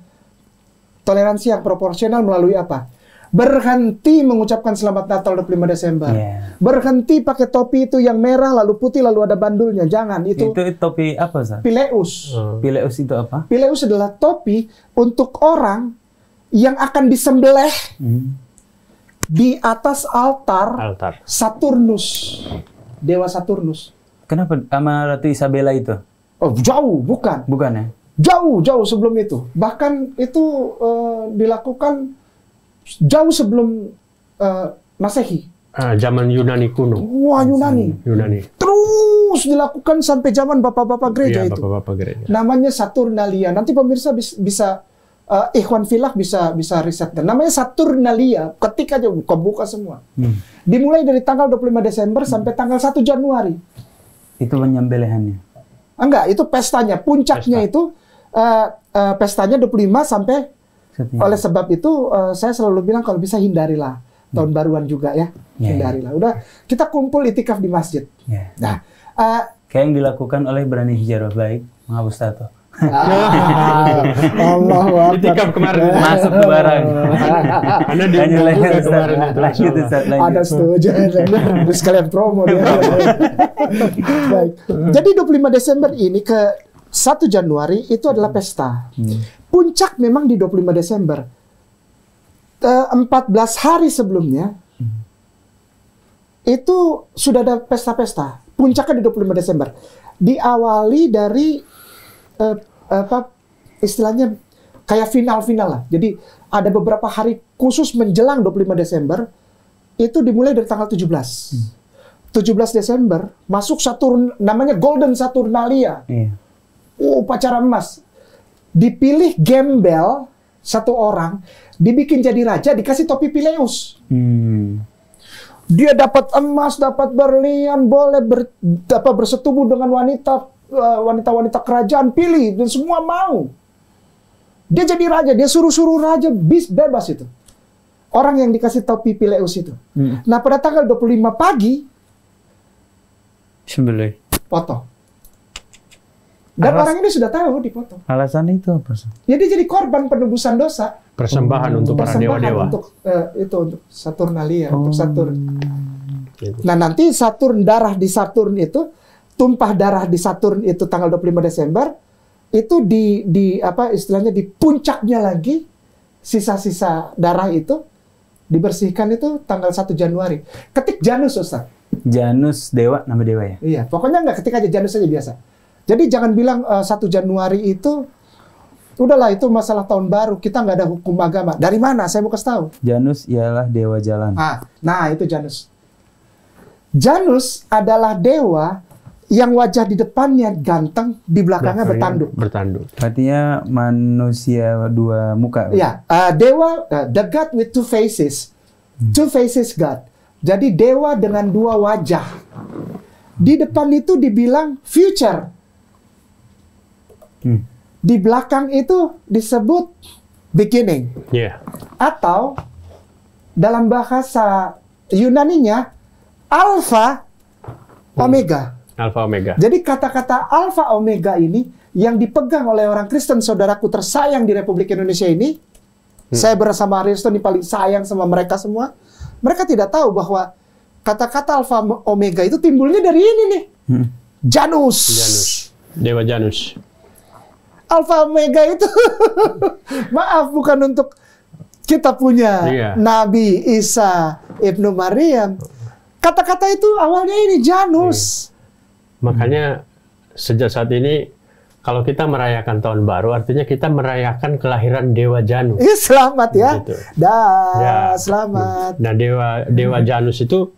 toleransi yang proporsional melalui apa? Berhenti mengucapkan selamat Natal dua puluh lima Desember. Yeah. Berhenti pakai topi itu yang merah lalu putih lalu ada bandulnya. Jangan, itu Itu topi apa, Zat? Pileus. Hmm. Pileus itu apa? Pileus adalah topi untuk orang yang akan disembelih. Hmm. Di atas altar, altar Saturnus, dewa Saturnus. Kenapa sama Ratu Isabella itu? Oh, jauh, bukan. Bukan ya? Jauh, jauh sebelum itu. Bahkan itu uh, dilakukan jauh sebelum uh, Masehi. Uh, zaman Yunani kuno. Wah, Yunani. Yunani. Terus dilakukan sampai zaman bapak-bapak gereja ya, itu. Bapak-bapak gereja. Namanya Saturnalia. Nanti pemirsa bis bisa Uh, Ikhwan Filah bisa bisa riset dan namanya Saturnalia, ketik aja kebuka semua. Hmm. Dimulai dari tanggal dua puluh lima Desember sampai tanggal satu Januari. Itu penyembelihannya. Enggak, itu pestanya. Puncaknya Pesta. itu uh, uh, pestanya dua puluh lima sampai Setiap. Oleh sebab itu uh, saya selalu bilang kalau bisa hindarilah hmm. tahun baruan juga ya. Yeah, hindarilah. Udah kita kumpul itikaf di masjid. Yeah. Nah, uh, kayak yang dilakukan oleh Berani Hijarah Baik menghapus tato. Allah itikaf kemarin masuk ke barang. Anda hanya leher kemarin itu ada setuju. Terus kalian promo dia. Baik. Jadi dua puluh lima Desember ini ke satu Januari itu adalah pesta. Puncak memang di dua puluh lima Desember. empat belas hari sebelumnya itu sudah ada pesta-pesta. Puncaknya di dua puluh lima Desember. Diawali dari Uh, apa istilahnya kayak final-final lah. Jadi ada beberapa hari khusus menjelang dua puluh lima Desember itu dimulai dari tanggal tujuh belas. Hmm. tujuh belas Desember masuk Saturn, namanya Golden Saturnalia. Yeah. Oh, upacara emas. Dipilih gembel satu orang, dibikin jadi raja, dikasih topi pileus. Hmm. Dia dapat emas, dapat berlian, boleh ber, dapat bersetubuh dengan wanita wanita-wanita kerajaan, pilih, dan semua mau. Dia jadi raja, dia suruh-suruh raja, bis bebas itu. Orang yang dikasih topi pileus itu. Hmm. Nah, pada tanggal dua puluh lima pagi, sembelih, potong. Dan Alas, orang ini sudah tahu dipotong. Alasannya itu apa? Ya, dia jadi korban penebusan dosa. Persembahan hmm. untuk para dewa-dewa. Untuk, uh, itu untuk Saturnalia, oh. untuk Saturn. Nah, nanti Saturn, darah di Saturn itu, tumpah darah di Saturn itu tanggal dua puluh lima Desember itu di di apa istilahnya di puncaknya lagi sisa-sisa darah itu dibersihkan itu tanggal satu Januari. Ketik Janus, Ustaz. Janus dewa, nama dewa ya. Iya, pokoknya nggak ketik aja Janus aja biasa. Jadi jangan bilang uh, satu Januari itu udahlah itu masalah tahun baru, kita nggak ada hukum agama. Dari mana? Saya mau kasih tahu. Janus ialah dewa jalan. Ah, nah itu Janus. Janus adalah dewa yang wajah di depannya ganteng, di belakangnya bertanduk. Bertanduk. Artinya manusia dua muka. Ya, uh, dewa, uh, the God with two faces, hmm. two faces God. Jadi dewa dengan dua wajah. Di depan itu dibilang future, hmm. di belakang itu disebut beginning. Yeah. Atau dalam bahasa Yunaninya Alpha hmm. Omega. Alpha Omega. Jadi kata-kata Alpha Omega ini yang dipegang oleh orang Kristen, saudaraku tersayang di Republik Indonesia ini, hmm. saya bersama Ariesto ini paling sayang sama mereka semua. Mereka tidak tahu bahwa kata-kata Alpha Omega itu timbulnya dari ini nih, hmm. Janus. Janus, dewa Janus. Alpha Omega itu, maaf bukan untuk kita punya yeah. Nabi Isa Ibnu Maryam. Kata-kata itu awalnya ini Janus. Hmm. Makanya sejak saat ini kalau kita merayakan tahun baru artinya kita merayakan kelahiran dewa Janus. Iya, selamat ya. Gitu. Dah, ya. Selamat. Nah, dewa dewa Janus itu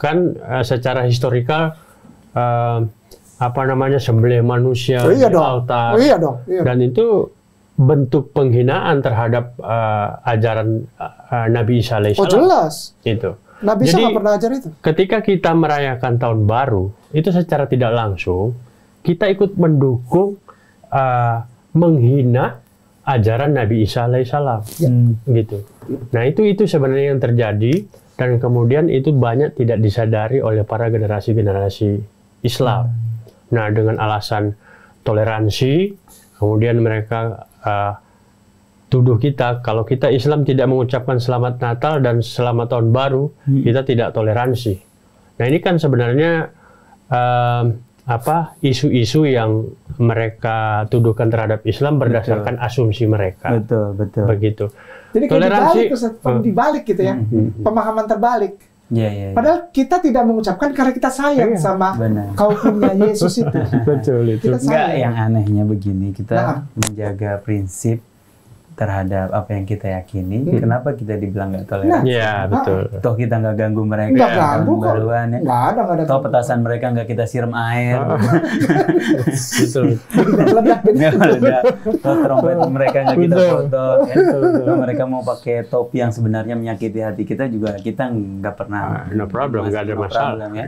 kan secara historikal eh, apa namanya sembelih manusia oh, iya di altar. Oh, iya dong. Iya. Dan itu bentuk penghinaan terhadap uh, ajaran uh, Nabi Isa alaihissalam. Oh, jelas. Gitu. Nabi Isa nggak pernah ajar itu. Ketika kita merayakan tahun baru, itu secara tidak langsung kita ikut mendukung uh, menghina ajaran Nabi Isa alaihissalam, ya. Gitu. Nah itu itu sebenarnya yang terjadi dan kemudian itu banyak tidak disadari oleh para generasi-generasi Islam. Nah dengan alasan toleransi, kemudian mereka uh, tuduh kita kalau kita Islam tidak mengucapkan selamat Natal dan selamat tahun baru, hmm. kita tidak toleransi. Nah ini kan sebenarnya um, apa isu-isu yang mereka tuduhkan terhadap Islam berdasarkan betul. Asumsi mereka. Betul, betul. Begitu. Jadi toleransi dibalik, dibalik gitu ya, hmm. pemahaman terbalik. Ya, ya, ya. Padahal kita tidak mengucapkan karena kita sayang ya, sama benar. Kaumnya Yesus itu. Betul itu. Enggak, yang anehnya begini, kita nah. menjaga prinsip terhadap apa yang kita yakini, hmm. kenapa kita dibilang nggak toleran? Iya, nah, betul. Toh kita nggak ganggu mereka, nggak ganggu kok. Nggak ada, nggak ada. Toh petasan mereka nggak kita siram air. Oh. Betul. Meledak, meledak. Toh trompet mereka nggak kita foto. Toh mereka mau pakai topi yang sebenarnya menyakiti hati kita juga kita nggak pernah. Nah, no problem, nggak ada masalah. Problem, ya.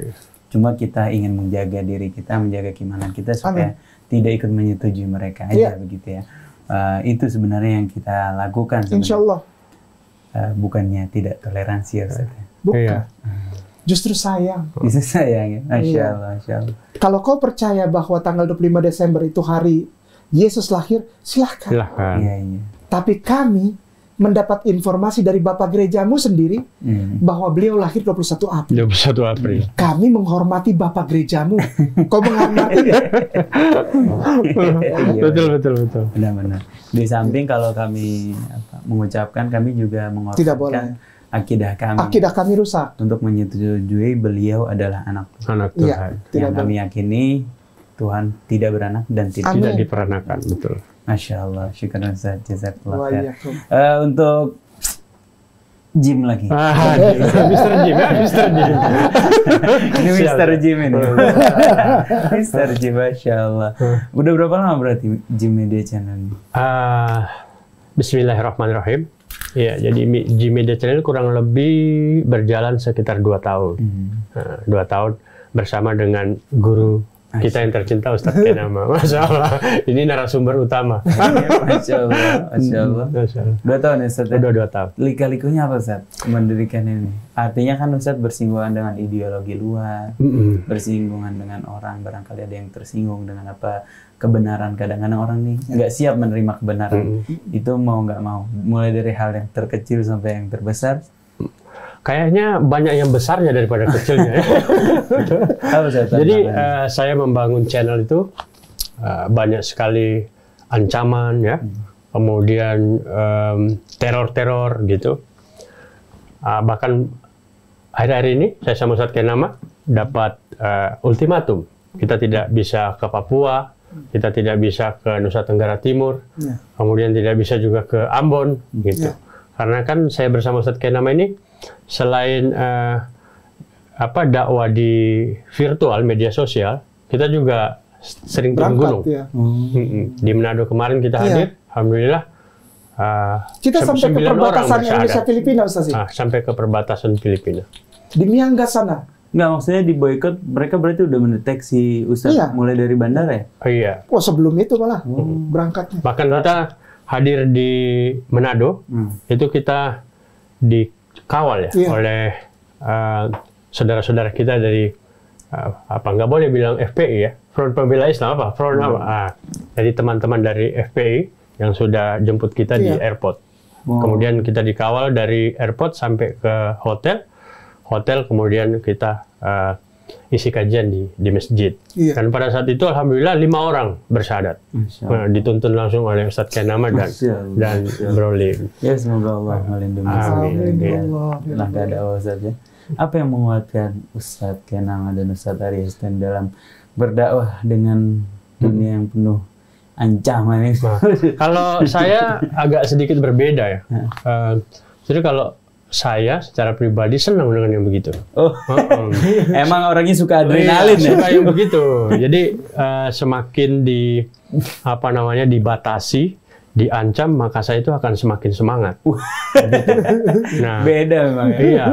Cuma kita ingin menjaga diri kita, menjaga keimanan kita supaya Amin. tidak ikut menyetujui mereka aja, yeah. begitu ya. Uh, itu sebenarnya yang kita lakukan. Sebenarnya. Insya Allah. Uh, bukannya tidak toleransi ya Ustaz. Bukan. Iya. Justru sayang. Justru sayang ya. Masya Allah, Masya Allah. Kalau kau percaya bahwa tanggal dua puluh lima Desember itu hari Yesus lahir, silahkan. Silahkan. Iya, iya. Tapi kami mendapat informasi dari Bapak gerejamu sendiri hmm. bahwa beliau lahir dua puluh satu April. dua puluh satu April. Kami menghormati Bapak gerejamu. Kau menghormati ya? Betul, betul, betul. Benar-benar. Di samping kalau kami apa, mengucapkan, kami juga menghormati. Tidak boleh. Akidah kami. Akidah kami rusak. Untuk menyetujui beliau adalah anak Tuhan. Anak Tuhan. Ya, yang kami yakini Tuhan tidak beranak dan tidak, tidak diperanakan. Betul. Masya Allah, syukur Ustaz, jazakallah khair. Uh, untuk Jim lagi. Ah, Mister Jim, ya, Mister Jim. Ini Mister Jim ini. Mister Jim, Masya Allah. Udah berapa lama berarti G-Media Channel ini? Uh, Bismillahirrahmanirrahim. Ya, jadi G-Media Channel kurang lebih berjalan sekitar dua tahun. Hmm. Uh, dua tahun bersama dengan guru kita yang tercinta Ustaz Kainama, Masya Allah. Ini narasumber utama. Masya Allah, Masya Allah. Dua tahun ya Ustaz? Udah dua tahun. Lika-likunya apa Ustaz mendirikan ini? Artinya kan Ustaz bersinggungan dengan ideologi luar, mm-hmm. bersinggungan dengan orang, barangkali ada yang tersinggung dengan apa kebenaran. Kadang-kadang orang nih nggak siap menerima kebenaran. Mm-hmm. Itu mau nggak mau, mulai dari hal yang terkecil sampai yang terbesar. Kayaknya banyak yang besarnya daripada kecilnya. Ya. Jadi uh, saya membangun channel itu uh, banyak sekali ancaman ya, kemudian um, teror-teror gitu. Uh, bahkan akhir-akhir ini saya sama Ustaz Kainama dapat uh, ultimatum, kita tidak bisa ke Papua, kita tidak bisa ke Nusa Tenggara Timur, ya. Kemudian tidak bisa juga ke Ambon gitu. Ya. Karena kan saya bersama Ustaz Kainama ini selain uh, apa dakwah di virtual media sosial, kita juga sering turun gunung. Ya. Hmm. Di Manado kemarin kita hadir, ya. Alhamdulillah. Uh, kita sampai ke perbatasan Indonesia Filipina, Ustaz. Ah, sampai ke perbatasan Filipina. Di Miangas sana. Nggak, maksudnya di boykot, mereka berarti udah mendeteksi Ustaz iya. mulai dari bandara ya? Oh, iya. Oh, sebelum itu malah hmm. berangkatnya. Bahkan kita hadir di Manado, hmm. itu kita dikawal ya yeah. oleh saudara-saudara uh, kita dari uh, apa nggak boleh bilang F P I ya, Front Pembela Islam apa, Front hmm. apa? Ah, jadi teman-teman dari F P I yang sudah jemput kita yeah. di airport, wow. kemudian kita dikawal dari airport sampai ke hotel, hotel kemudian kita uh, isi kajian di, di masjid. Iya. Dan pada saat itu alhamdulillah lima orang bersyahadat. Nah, dituntun langsung oleh Ustaz Kainama dan dan Bro Lim. Ya semoga Allah melindungi. Amin. Nah, gak ada Ustaz ya. Apa yang menguatkan Ustaz Kainama dan Ustaz Ariesto dalam berdakwah dengan dunia yang penuh ancaman ini? Nah, kalau saya agak sedikit berbeda ya. Uh, jadi kalau saya secara pribadi senang dengan yang begitu. Oh. Uh-uh. Emang orangnya suka adrenalin ya? Suka yang begitu. Jadi uh, semakin di apa namanya dibatasi, diancam, maka saya itu akan semakin semangat. Uh. Gitu. Nah, beda memang. Iya.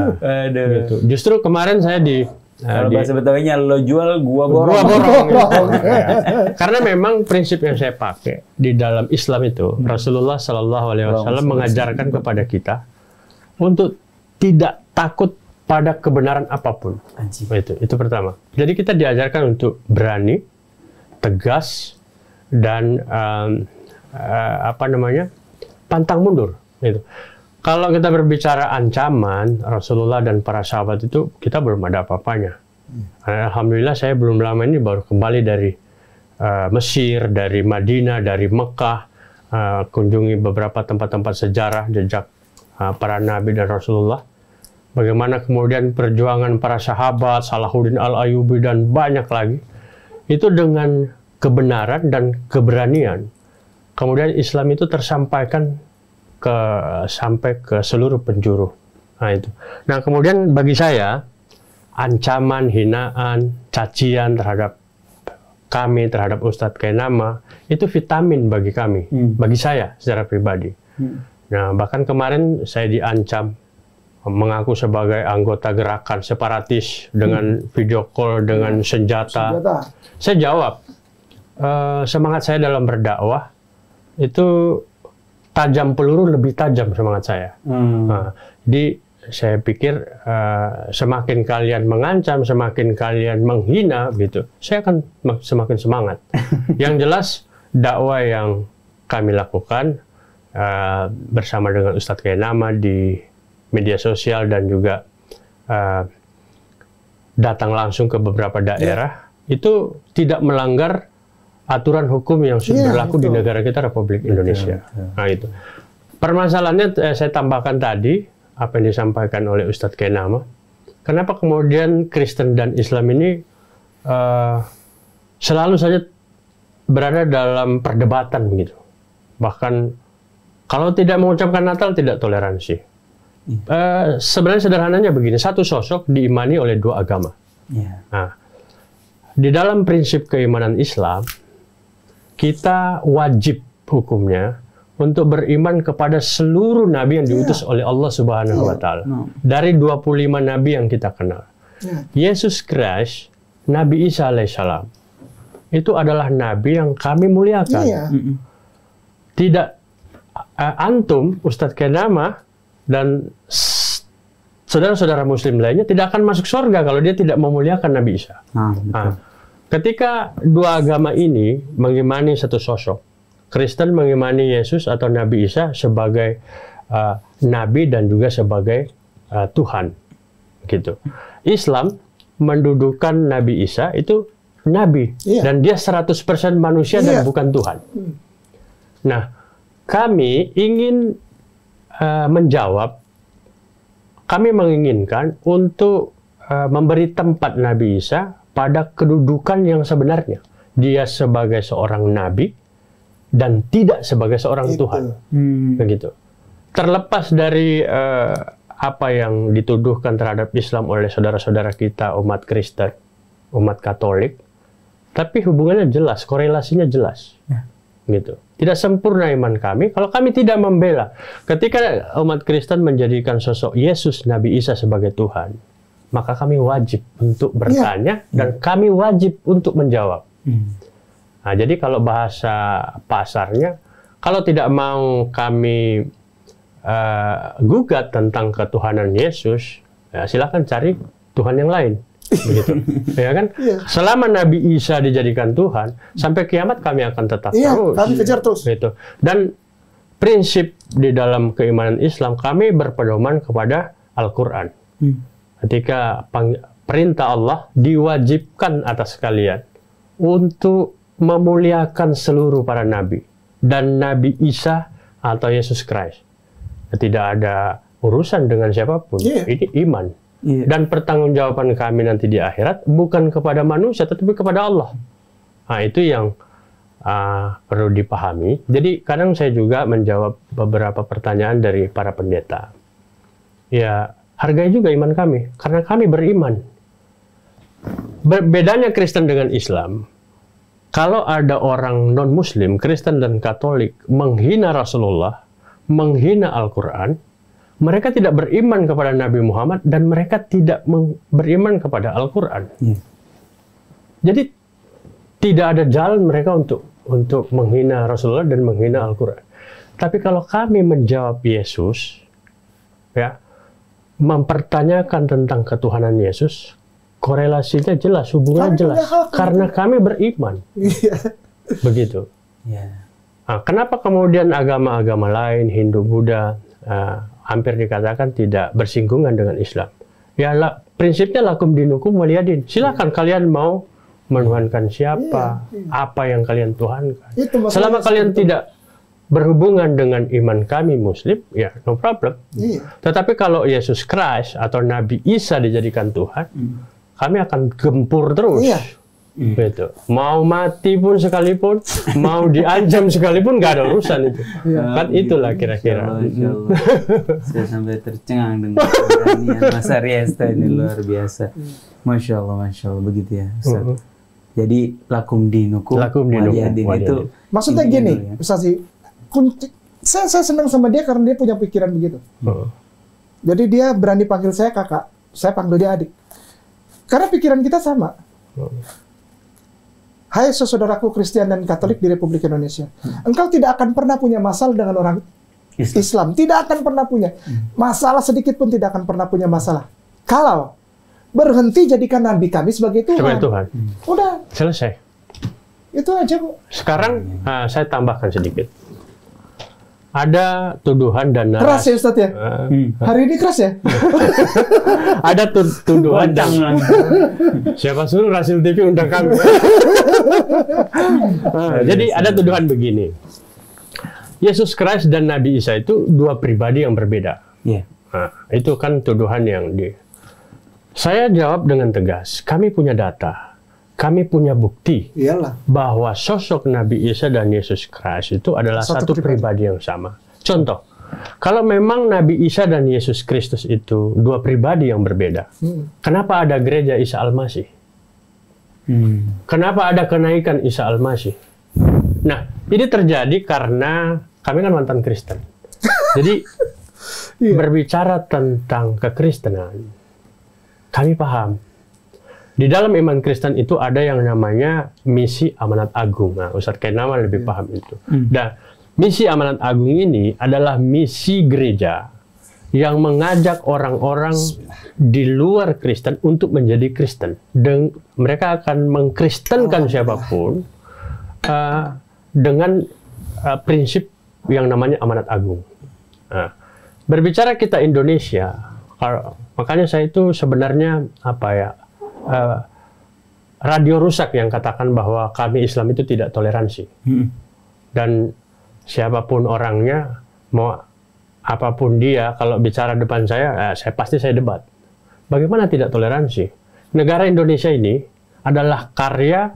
Aduh. Gitu. Justru kemarin saya di Kalau bahasa Betawinya lo jual gua borong. Gua borong. Karena memang prinsip yang saya pakai di dalam Islam itu Rasulullah Shallallahu Alaihi Wasallam mengajarkan kepada kita untuk tidak takut pada kebenaran apapun. Anjir. Itu itu pertama. Jadi kita diajarkan untuk berani, tegas, dan um, uh, apa namanya pantang mundur. Itu. Kalau kita berbicara ancaman Rasulullah dan para sahabat itu kita belum ada apa-apanya. Hmm. Alhamdulillah saya belum lama ini baru kembali dari uh, Mesir, dari Madinah, dari Mekah, uh, kunjungi beberapa tempat-tempat sejarah jejak para nabi dan Rasulullah, bagaimana kemudian perjuangan para sahabat, Salahuddin Al-Ayyubi dan banyak lagi, itu dengan kebenaran dan keberanian. Kemudian Islam itu tersampaikan ke sampai ke seluruh penjuru. Nah itu. Nah kemudian bagi saya ancaman, hinaan, cacian terhadap kami, terhadap Ustadz Kainama itu vitamin bagi kami, hmm. bagi saya secara pribadi. Hmm. Nah, bahkan kemarin saya diancam mengaku sebagai anggota gerakan separatis dengan hmm. video call, dengan senjata. senjata. Saya jawab, uh, semangat saya dalam berdakwah itu tajam peluru, lebih tajam semangat saya. Hmm. Nah, di saya pikir uh, semakin kalian mengancam, semakin kalian menghina gitu, saya akan semakin semangat. Yang jelas dakwah yang kami lakukan uh, bersama dengan Ustaz Kainama di media sosial dan juga uh, datang langsung ke beberapa daerah, yeah. itu tidak melanggar aturan hukum yang sudah yeah, berlaku itu. Di negara kita Republik Indonesia. Yeah, yeah. Nah itu permasalahannya eh, saya tambahkan tadi. Apa yang disampaikan oleh Ustadz Kainama, kenapa kemudian Kristen dan Islam ini uh, selalu saja berada dalam perdebatan begitu. Bahkan kalau tidak mengucapkan Natal, tidak toleransi. Yeah. Uh, sebenarnya sederhananya begini, satu sosok diimani oleh dua agama. Yeah. Nah, di dalam prinsip keimanan Islam, kita wajib hukumnya untuk beriman kepada seluruh nabi yang diutus yeah. oleh Allah Subhanahu wa taala. No. Dari dua puluh lima nabi yang kita kenal. Yeah. Yesus Kristus, Nabi Isa alaihissalam, itu adalah nabi yang kami muliakan. Yeah. Tidak uh, antum, Ustadz Kainama dan saudara-saudara muslim lainnya tidak akan masuk surga kalau dia tidak memuliakan Nabi Isa. Nah, nah, ketika dua agama ini mengimani satu sosok, Kristen mengimani Yesus atau Nabi Isa sebagai uh, Nabi dan juga sebagai uh, Tuhan, gitu. Islam mendudukan Nabi Isa itu Nabi yeah. dan dia seratus persen manusia yeah. dan bukan Tuhan. Nah, kami ingin uh, menjawab, kami menginginkan untuk uh, memberi tempat Nabi Isa pada kedudukan yang sebenarnya. Dia sebagai seorang Nabi dan tidak sebagai seorang itu. Tuhan, hmm. begitu. Terlepas dari uh, apa yang dituduhkan terhadap Islam oleh saudara-saudara kita umat Kristen, umat Katolik, tapi hubungannya jelas, korelasinya jelas, ya. Gitu. Tidak sempurna iman kami kalau kami tidak membela. Ketika umat Kristen menjadikan sosok Yesus, Nabi Isa sebagai Tuhan, maka kami wajib untuk bertanya ya. Dan ya. Kami wajib untuk menjawab. Hmm. Nah, jadi kalau bahasa pasarnya, kalau tidak mau kami uh, gugat tentang ketuhanan Yesus, ya silahkan cari Tuhan yang lain, begitu. Ya kan? Yeah. Selama Nabi Isa dijadikan Tuhan, sampai kiamat kami akan tetap yeah, terus. Kami kejar terus. Gitu. Dan prinsip di dalam keimanan Islam, kami berpedoman kepada Al-Quran. Hmm. Ketika perintah Allah diwajibkan atas kalian untuk memuliakan seluruh para nabi dan Nabi Isa atau Yesus Kristus. Tidak ada urusan dengan siapapun. Yeah. Ini iman. Yeah. Dan pertanggungjawaban kami nanti di akhirat bukan kepada manusia tetapi kepada Allah. Nah, itu yang uh, perlu dipahami. Jadi kadang saya juga menjawab beberapa pertanyaan dari para pendeta. Ya, hargai juga iman kami karena kami beriman. Bedanya Kristen dengan Islam, kalau ada orang non-Muslim, Kristen dan Katolik menghina Rasulullah, menghina Al-Quran, mereka tidak beriman kepada Nabi Muhammad dan mereka tidak beriman kepada Al-Quran. Hmm. Jadi tidak ada jalan mereka untuk untuk menghina Rasulullah dan menghina Al-Quran. Tapi kalau kami menjawab Yesus, ya, mempertanyakan tentang ketuhanan Yesus, korelasinya jelas, hubungannya jelas, karena kami beriman, begitu. Yeah. Nah, kenapa kemudian agama-agama lain, Hindu, Buddha, uh, hampir dikatakan tidak bersinggungan dengan Islam? Ya, la, prinsipnya lakum dinukum waliyadin. Silakan yeah. kalian mau menuhankan siapa, yeah. Yeah. apa yang kalian tuhankan. Selama kalian itu. Tidak berhubungan dengan iman kami Muslim, ya no problem. Yeah. Tetapi kalau Yesus Kristus atau Nabi Isa dijadikan Tuhan, mm. kami akan gempur terus, iya. gitu. Mau mati pun sekalipun, mau diancam sekalipun, nggak ada urusan itu. Ya, kan ya, itulah kira-kira. Saya sampai tercengang dengan keberanian Mas Ariesto ini, luar biasa. Masya Allah, masya Allah, begitu ya. Ustaz. Uh -huh. Jadi lakum dinukum, lakum dinukum. Waliyadin itu. Maksudnya gini, Ustaz sih, saya, saya senang sama dia karena dia punya pikiran begitu. Uh -huh. Jadi dia berani panggil saya kakak, saya panggil dia adik. Karena pikiran kita sama. Hai saudaraku Kristen dan Katolik di Republik Indonesia, engkau tidak akan pernah punya masalah dengan orang Islam. Islam. Tidak akan pernah punya. Masalah sedikit pun tidak akan pernah punya masalah. Kalau berhenti jadikan Nabi kami sebagai Tuhan. Sebagai Tuhan. Udah. Selesai. Itu aja, Bu. Sekarang nah, saya tambahkan sedikit. Ada tuduhan dan narasi. Keras ya, Ustaz ya? Uh, hmm. Hari ini keras ya? Ada tuduhan dan siapa suruh Rasil T V undang kami? Nah, jadi ada tuduhan begini. Yesus Kristus dan Nabi Isa itu dua pribadi yang berbeda. Yeah. Nah, itu kan tuduhan yang di... Saya jawab dengan tegas. Kami punya data. Kami punya bukti. Iyalah. Bahwa sosok Nabi Isa dan Yesus Kristus itu adalah satu, satu pribadi. pribadi yang sama. Contoh, kalau memang Nabi Isa dan Yesus Kristus itu dua pribadi yang berbeda, hmm. kenapa ada gereja Isa Al-Masih? Hmm. Kenapa ada kenaikan Isa Al-Masih? Nah, ini terjadi karena kami kan mantan Kristen. Jadi, yeah. berbicara tentang kekristenan, kami paham. Di dalam iman Kristen itu ada yang namanya misi amanat agung. Nah, Ustaz Kainama lebih hmm. paham itu. Hmm. Dan misi amanat agung ini adalah misi gereja yang mengajak orang-orang di luar Kristen untuk menjadi Kristen. Dan mereka akan mengkristenkan siapapun uh, dengan uh, prinsip yang namanya amanat agung. Nah, berbicara kita Indonesia, kalau, makanya saya itu sebenarnya apa ya? Uh, radio rusak yang katakan bahwa kami Islam itu tidak toleransi. Hmm. Dan siapapun orangnya, mau apapun dia, kalau bicara depan saya, eh, saya pasti saya debat. Bagaimana tidak toleransi? Negara Indonesia ini adalah karya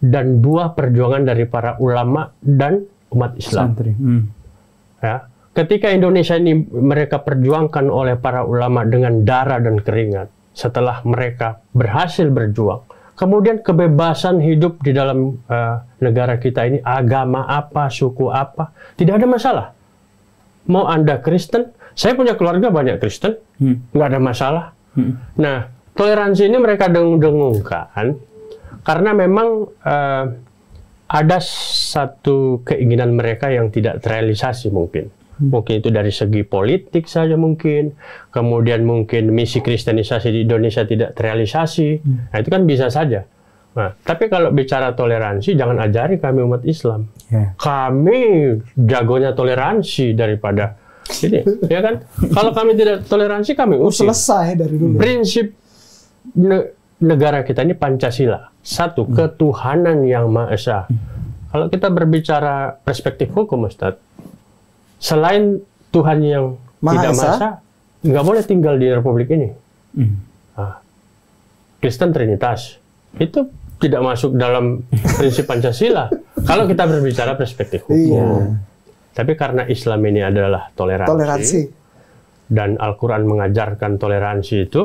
dan buah perjuangan dari para ulama dan umat Islam. Hmm. Ya. Ketika Indonesia ini mereka perjuangkan oleh para ulama dengan darah dan keringat, setelah mereka berhasil berjuang, kemudian kebebasan hidup di dalam uh, negara kita ini, agama apa, suku apa, tidak ada masalah. Mau Anda Kristen, saya punya keluarga banyak Kristen, hmm. nggak ada masalah. Hmm. Nah, toleransi ini mereka dengung-dengungkan, karena memang uh, ada satu keinginan mereka yang tidak terrealisasi mungkin. Mungkin itu dari segi politik saja mungkin, kemudian mungkin misi kristenisasi di Indonesia tidak terrealisasi, nah itu kan bisa saja. Nah, tapi kalau bicara toleransi, jangan ajari kami umat Islam. Yeah. Kami jagonya toleransi daripada ini, ya kan? Kalau kami tidak toleransi, kami usir. Selesai dari dulu. Prinsip ne negara kita ini Pancasila, satu hmm. ketuhanan yang Maha Esa. Hmm. Kalau kita berbicara perspektif hukum, Ustaz, selain Tuhan yang Maha tidak Esa, masa, nggak boleh tinggal di Republik ini. Hmm. Nah, Kristen Trinitas, itu tidak masuk dalam prinsip Pancasila. Kalau kita berbicara perspektif hukum. Iya. Tapi karena Islam ini adalah toleransi, toleransi. Dan Al-Quran mengajarkan toleransi itu,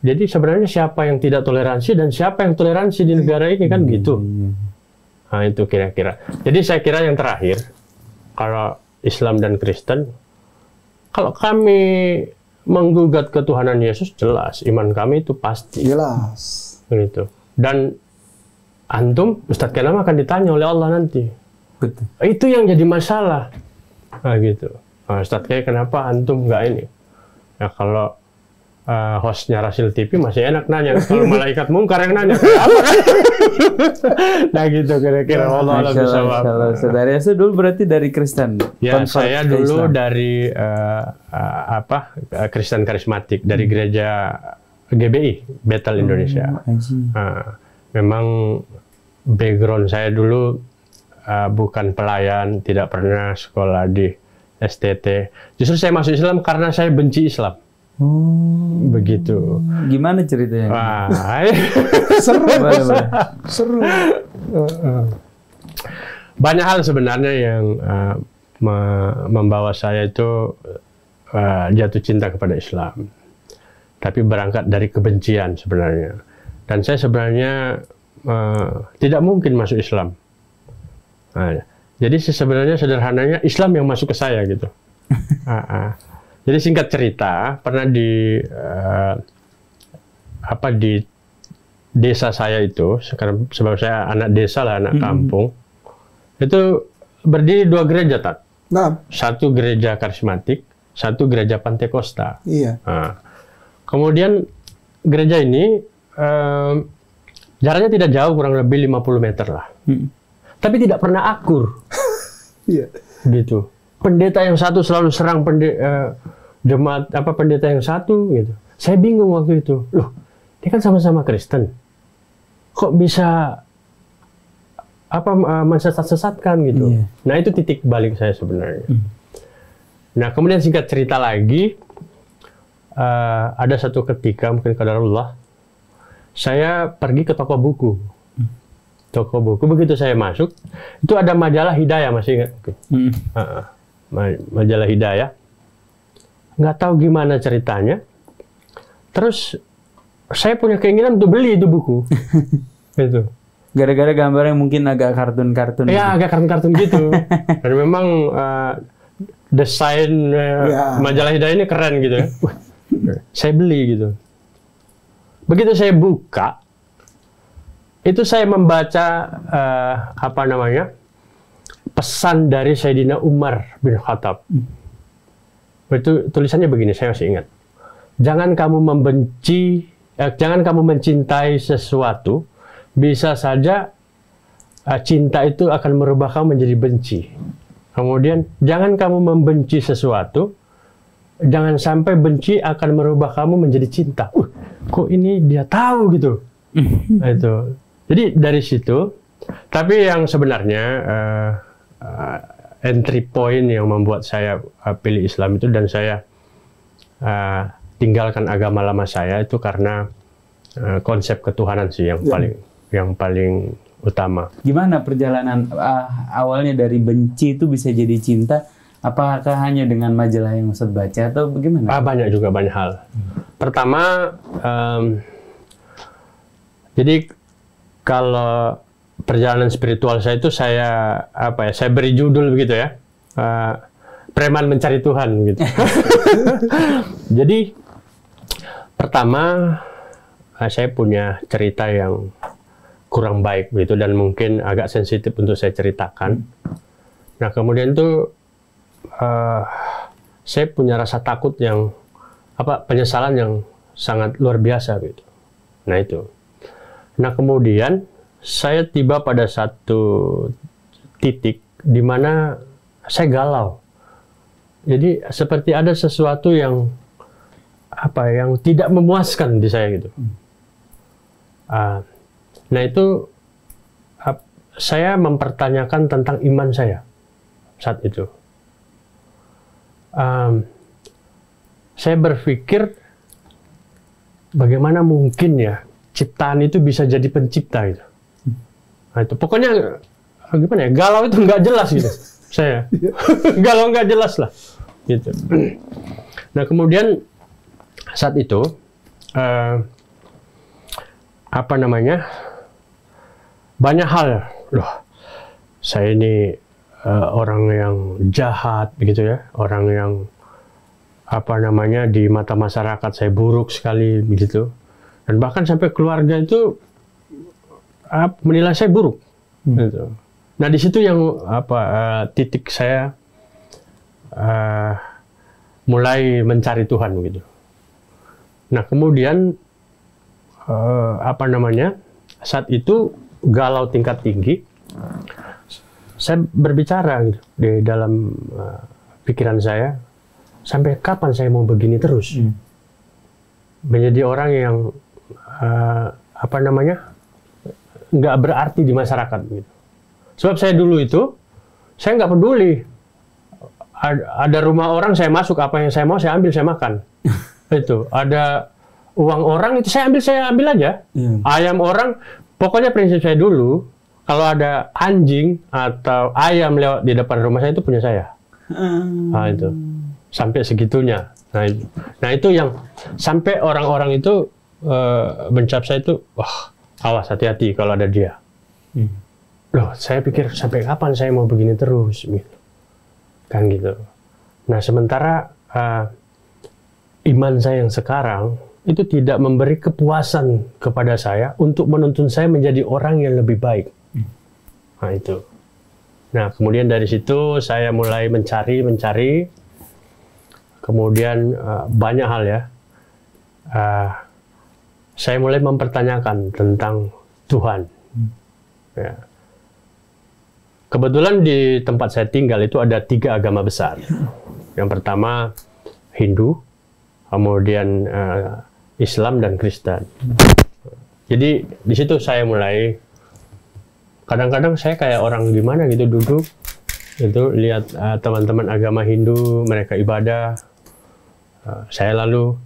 jadi sebenarnya siapa yang tidak toleransi dan siapa yang toleransi di negara ini, kan hmm. gitu. Nah, itu kira-kira. Jadi saya kira yang terakhir, kalau Islam dan Kristen, kalau kami menggugat ketuhanan Yesus, jelas iman kami itu pasti. Jelas. Begitu. Dan antum, Ustaz Kainama akan ditanya oleh Allah nanti. Betul. Itu yang jadi masalah. Nah, gitu. Nah, Ustaz Kainama, kenapa antum nggak ini? Ya kalau uh, hostnya Rasil T V masih enak nanya. Kalau malaikat mungkar yang nanya, apa? Nah gitu kira-kira. Allah Allah. Saudara Yesus dulu berarti dari Kristen. Ya, saya dulu Islam. dari uh, uh, apa? Kristen karismatik dari gereja G B I Betel Indonesia. Hmm, uh, memang background saya dulu uh, bukan pelayan, tidak pernah sekolah di S T T. Justru saya masuk Islam karena saya benci Islam. Oh, begitu. Gimana ceritanya? Wah, seru, seru. Banyak hal sebenarnya yang uh, membawa saya itu uh, jatuh cinta kepada Islam. Tapi berangkat dari kebencian sebenarnya. Dan saya sebenarnya uh, tidak mungkin masuk Islam. Nah, jadi sebenarnya sederhananya Islam yang masuk ke saya gitu. uh, uh. Jadi singkat cerita, pernah di uh, apa di desa saya itu, sekarang sebab saya anak desa lah, anak hmm. kampung, itu berdiri dua gereja, Tat. Nah. Satu gereja karismatik, satu gereja Pantekosta. Iya. Nah. Kemudian gereja ini eh, jaraknya tidak jauh, kurang lebih lima puluh meter lah. Hmm. Tapi tidak pernah akur. Iya. Gitu. Pendeta yang satu selalu serang pendeta, eh, jemaat apa pendeta yang satu gitu. Saya bingung waktu itu. Loh, dia kan sama-sama Kristen. Kok bisa apa mensesat-sesatkan gitu. Yeah. Nah, itu titik balik saya sebenarnya. Mm. Nah, kemudian singkat cerita lagi, uh, ada satu ketika, mungkin qadarullah, saya pergi ke toko buku. Mm. Toko buku, begitu saya masuk, itu ada majalah Hidayah, masih ingat? Okay. Mm. Uh, majalah Hidayah. Nggak tahu gimana ceritanya. Terus, saya punya keinginan untuk beli itu buku. Gitu. Gara-gara gambarnya mungkin agak kartun-kartun. Ya, gitu. Agak kartun-kartun gitu. Dan memang uh, desain uh, ya. Majalah Hidayah ini keren gitu. Saya beli gitu. Begitu saya buka, itu saya membaca uh, apa namanya pesan dari Saidina Umar bin Khattab. Itu tulisannya begini, saya masih ingat. Jangan kamu membenci, eh, jangan kamu mencintai sesuatu. Bisa saja cinta itu akan merubah kamu menjadi benci. Kemudian, jangan kamu membenci sesuatu, jangan sampai benci akan merubah kamu menjadi cinta. Uh, kok ini dia tahu gitu. Nah, itu. Jadi dari situ, tapi yang sebenarnya uh, uh, entry point yang membuat saya uh, pilih Islam itu dan saya uh, tinggalkan agama lama saya itu karena uh, konsep ketuhanan sih yang ya. paling yang paling utama. Gimana perjalanan uh, awalnya dari benci itu bisa jadi cinta? Apakah hanya dengan majalah yang Ustaz baca atau bagaimana? Ah, banyak juga, banyak hal. Hmm. Pertama, um, jadi kalau perjalanan spiritual saya itu saya apa ya? Saya beri judul begitu ya, uh, preman mencari Tuhan gitu. Jadi pertama saya punya cerita yang kurang baik begitu dan mungkin agak sensitif untuk saya ceritakan. Nah kemudian itu uh, saya punya rasa takut yang apa penyesalan yang sangat luar biasa gitu. Nah itu. Nah kemudian saya tiba pada satu titik di mana saya galau. Jadi seperti ada sesuatu yang apa yang tidak memuaskan di saya gitu. Uh, Nah itu saya mempertanyakan tentang iman saya saat itu. Um, saya berpikir bagaimana mungkin ya ciptaan itu bisa jadi pencipta gitu. Nah, itu pokoknya gimana ya galau itu nggak jelas gitu saya galau nggak jelas lah gitu. Nah kemudian saat itu uh, apa namanya? Banyak hal, loh. Saya ini uh, orang yang jahat, begitu ya. Orang yang apa namanya di mata masyarakat saya buruk sekali, begitu. Dan bahkan sampai keluarga itu uh, menilai saya buruk. Hmm. Gitu. Nah di situ yang apa uh, titik saya uh, mulai mencari Tuhan, begitu. Nah kemudian uh, apa namanya saat itu galau tingkat tinggi, saya berbicara gitu, di dalam uh, pikiran saya, sampai kapan saya mau begini terus? Hmm. Menjadi orang yang uh, apa namanya nggak berarti di masyarakat gitu. Sebab saya dulu itu saya nggak peduli ada rumah orang saya masuk, apa yang saya mau saya ambil, saya makan. Itu ada uang orang itu saya ambil, saya ambil aja. Hmm. Ayam orang. Pokoknya prinsip saya dulu, kalau ada anjing atau ayam lewat di depan rumah saya itu punya saya. Hmm. Nah, itu sampai segitunya. Nah, itu, nah, itu yang sampai orang-orang itu uh, mencap saya itu, wah awas hati-hati kalau ada dia. Hmm. Loh, saya pikir sampai kapan saya mau begini terus, gitu. Kan gitu. Nah sementara uh, iman saya yang sekarang itu tidak memberi kepuasan kepada saya untuk menuntun saya menjadi orang yang lebih baik. Nah itu. Nah kemudian dari situ saya mulai mencari mencari, kemudian uh, banyak hal ya. Uh, saya mulai mempertanyakan tentang Tuhan. Ya. Kebetulan di tempat saya tinggal itu ada tiga agama besar. Yang pertama Hindu, kemudian uh, Islam dan Kristen. Jadi di situ saya mulai, kadang-kadang saya kayak orang gimana gitu duduk, itu lihat teman-teman uh, agama Hindu mereka ibadah, uh, saya lalu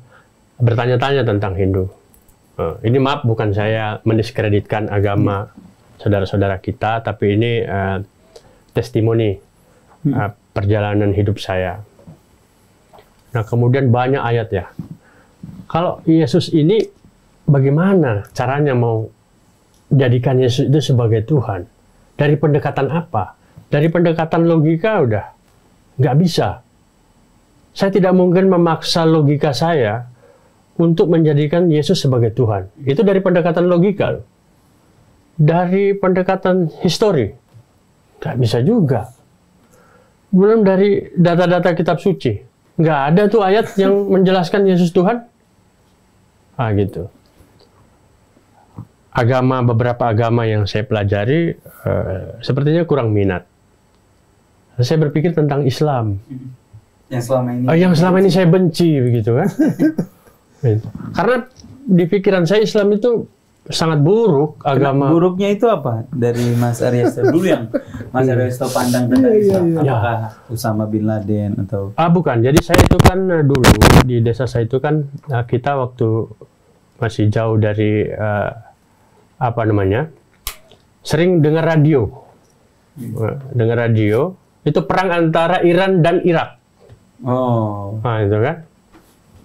bertanya-tanya tentang Hindu. Uh, ini maaf bukan saya mendiskreditkan agama saudara-saudara kita, tapi ini uh, testimoni uh, perjalanan hidup saya. Nah kemudian banyak ayat ya. Kalau Yesus ini bagaimana caranya mau jadikan Yesus itu sebagai Tuhan? Dari pendekatan apa? Dari pendekatan logika udah nggak bisa. Saya tidak mungkin memaksa logika saya untuk menjadikan Yesus sebagai Tuhan. Itu dari pendekatan logika. Dari pendekatan histori nggak bisa juga. Belum dari data-data kitab suci. Nggak ada tuh ayat yang menjelaskan Yesus Tuhan. Ah gitu. Agama, beberapa agama yang saya pelajari eh, sepertinya kurang minat. Saya berpikir tentang Islam. Yang selama ini, oh, yang selama ini saya benci begitu kan. Karena di pikiran saya Islam itu sangat buruk agama. Karena buruknya itu apa? Dari Mas Ariesto dulu yang Mas Ariesto pandang tentang Islam. Apakah ya. Usama bin Laden atau? Ah bukan. Jadi saya itu kan dulu di desa saya itu kan kita waktu masih jauh dari uh, apa namanya sering dengar radio, hmm. dengar radio itu perang antara Iran dan Irak. Oh. Nah itu kan.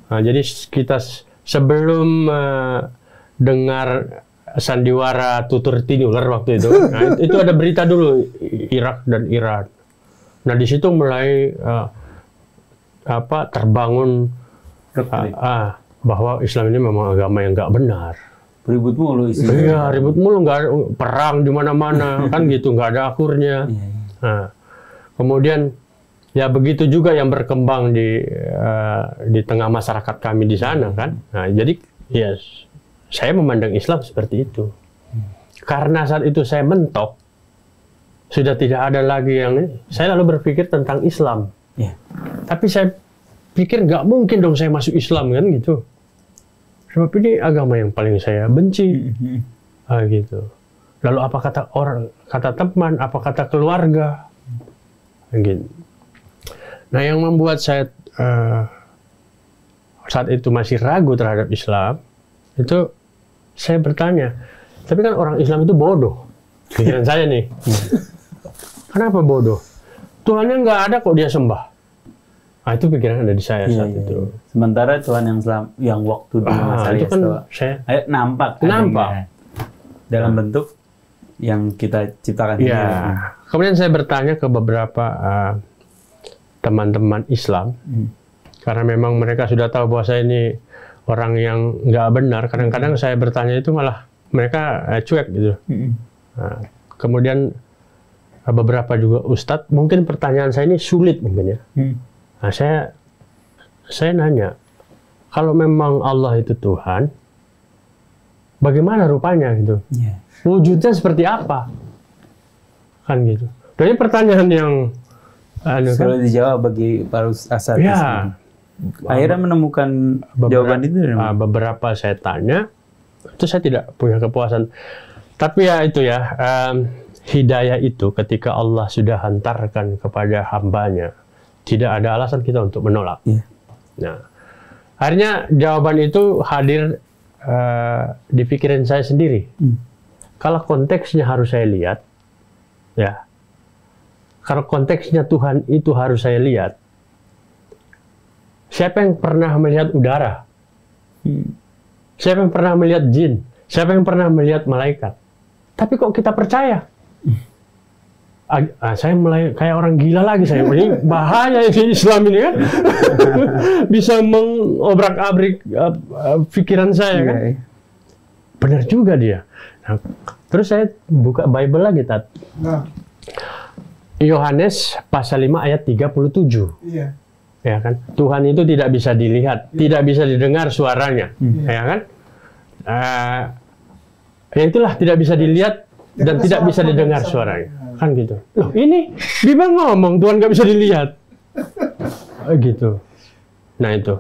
Nah, jadi kita sebelum uh, dengar sandiwara Tutur Tinular waktu itu, nah, itu ada berita dulu Irak dan Iran. Nah di situ mulai uh, apa terbangun uh, uh, bahwa Islam ini memang agama yang nggak benar. Ribut mulu isinya. Iya ribut mulu, nggak perang di mana-mana kan gitu, nggak ada akurnya. Nah, kemudian ya begitu juga yang berkembang di uh, di tengah masyarakat kami di sana kan. Nah jadi yes. Saya memandang Islam seperti itu. Karena saat itu saya mentok, sudah tidak ada lagi yang ini. Saya lalu berpikir tentang Islam. Ya. Tapi saya pikir nggak mungkin dong saya masuk Islam kan gitu. Sebab ini agama yang paling saya benci. Nah, gitu. Lalu apa kata orang, kata teman, apa kata keluarga? Gitu. Nah yang membuat saya uh, saat itu masih ragu terhadap Islam, itu saya bertanya, tapi kan orang Islam itu bodoh. Pikiran saya nih. Kenapa bodoh? Tuhannya nggak ada kok dia sembah. Nah, itu pikiran ada di saya iya, saat iya. itu. Sementara Tuhan yang selam, yang waktu di ah, masa itu kan saya, ayo, nampak. Nampak. Adanya. Dalam bentuk yang kita ciptakan. Iya. Ini. Kemudian saya bertanya ke beberapa teman-teman uh, Islam. Hmm. Karena memang mereka sudah tahu bahwa saya ini orang yang nggak benar, kadang-kadang saya bertanya itu malah mereka eh, cuek gitu. Mm-hmm. Nah, kemudian beberapa juga ustadz, mungkin pertanyaan saya ini sulit mungkin ya. Mm. Nah, saya saya nanya, kalau memang Allah itu Tuhan, bagaimana rupanya gitu? Yeah. Wujudnya seperti apa? Kan gitu. Jadi pertanyaan yang anu, selalu kan? Dijawab bagi para asatidz. Ya. Akhirnya menemukan beberapa, jawaban itu dari mana? Beberapa saya tanya, itu saya tidak punya kepuasan. Tapi ya itu ya, um, hidayah itu ketika Allah sudah hantarkan kepada hambanya, tidak ada alasan kita untuk menolak. Yeah. Nah, akhirnya jawaban itu hadir uh, di pikiran saya sendiri. Mm. Kalau konteksnya harus saya lihat, ya, kalau konteksnya Tuhan itu harus saya lihat, siapa yang pernah melihat udara? Siapa yang pernah melihat jin? Siapa yang pernah melihat malaikat? Tapi kok kita percaya? saya mulai kayak orang gila lagi saya. Ini bahaya ini Islam ini kan. Bisa mengobrak-abrik uh, uh, pikiran saya kan. Okay. Benar juga dia. Nah, terus saya buka Bible lagi, Tat. Nah. Yohanes pasal lima ayat tiga puluh tujuh. Iya. Ya kan? Tuhan itu tidak bisa dilihat, iya. tidak bisa didengar suaranya. Iya. Ya kan? Uh, ya itulah tidak bisa dilihat ya, dan tidak bisa didengar sama suaranya. Sama. Kan gitu. Loh, ini Bima ngomong Tuhan nggak bisa dilihat. Gitu. Nah, itu.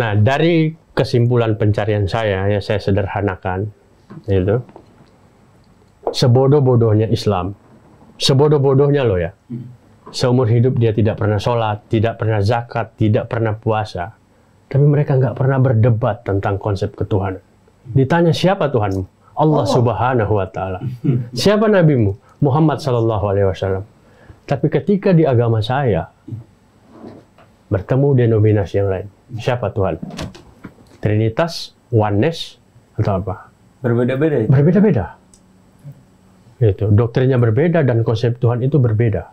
Nah, dari kesimpulan pencarian saya ya saya sederhanakan gitu. Sebodoh-bodohnya Islam. Sebodoh-bodohnya loh ya. Seumur hidup dia tidak pernah sholat, tidak pernah zakat, tidak pernah puasa. Tapi mereka nggak pernah berdebat tentang konsep ketuhanan. Ditanya siapa Tuhanmu? Allah Subhanahu Wa Taala. Siapa nabimu? Muhammad Sallallahu Alaihi Wasallam. Tapi ketika di agama saya bertemu denominasi yang lain, siapa Tuhan? Trinitas, Oneness, atau apa? Berbeda-beda. Berbeda-beda. Itu doktrinnya berbeda dan konsep Tuhan itu berbeda.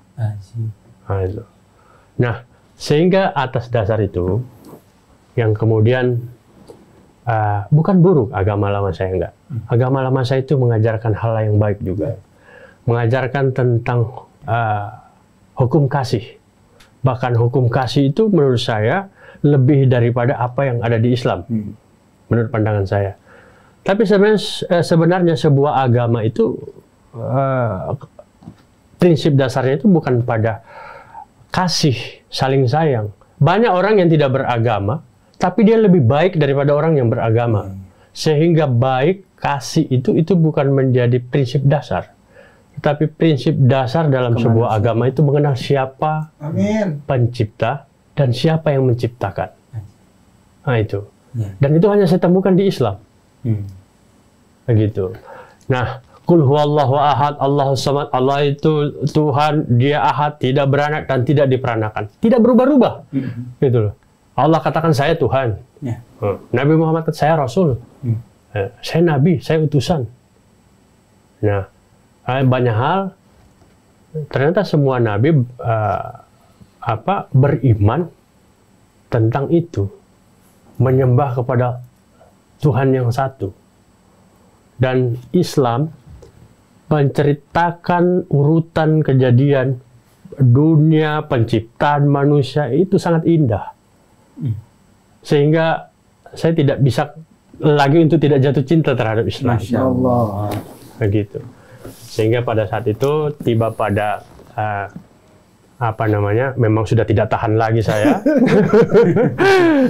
Nah, itu. Nah, sehingga atas dasar itu yang kemudian uh, bukan buruk agama lama saya enggak. Agama lama saya itu mengajarkan hal yang baik juga, mengajarkan tentang uh, hukum kasih. Bahkan hukum kasih itu menurut saya lebih daripada apa yang ada di Islam, hmm. menurut pandangan saya. Tapi sebenarnya, sebenarnya sebuah agama itu Uh, prinsip dasarnya itu bukan pada kasih, saling sayang. Banyak orang yang tidak beragama, tapi dia lebih baik daripada orang yang beragama. Sehingga baik, kasih itu itu bukan menjadi prinsip dasar. Tapi prinsip dasar dalam Kemana sebuah sih? agama itu mengenal siapa Amin. pencipta dan siapa yang menciptakan. Nah itu. Dan itu hanya saya temukan di Islam. Begitu. Hmm. Nah, Qul huwallahu ahad, Allahus samad, Allah itu Tuhan, dia ahad, tidak beranak dan tidak diperanakan. Tidak berubah-ubah. Mm-hmm. Gitu loh. Allah katakan saya Tuhan. Yeah. Nabi Muhammad kata saya Rasul. Mm. Saya Nabi, saya utusan. Nah, banyak hal, ternyata semua Nabi uh, apa beriman tentang itu. Menyembah kepada Tuhan yang satu. Dan Islam menceritakan urutan kejadian dunia, penciptaan manusia itu sangat indah. Sehingga saya tidak bisa lagi untuk tidak jatuh cinta terhadap Islam. Masya Allah. Begitu. Sehingga pada saat itu tiba pada uh, apa namanya, memang sudah tidak tahan lagi saya.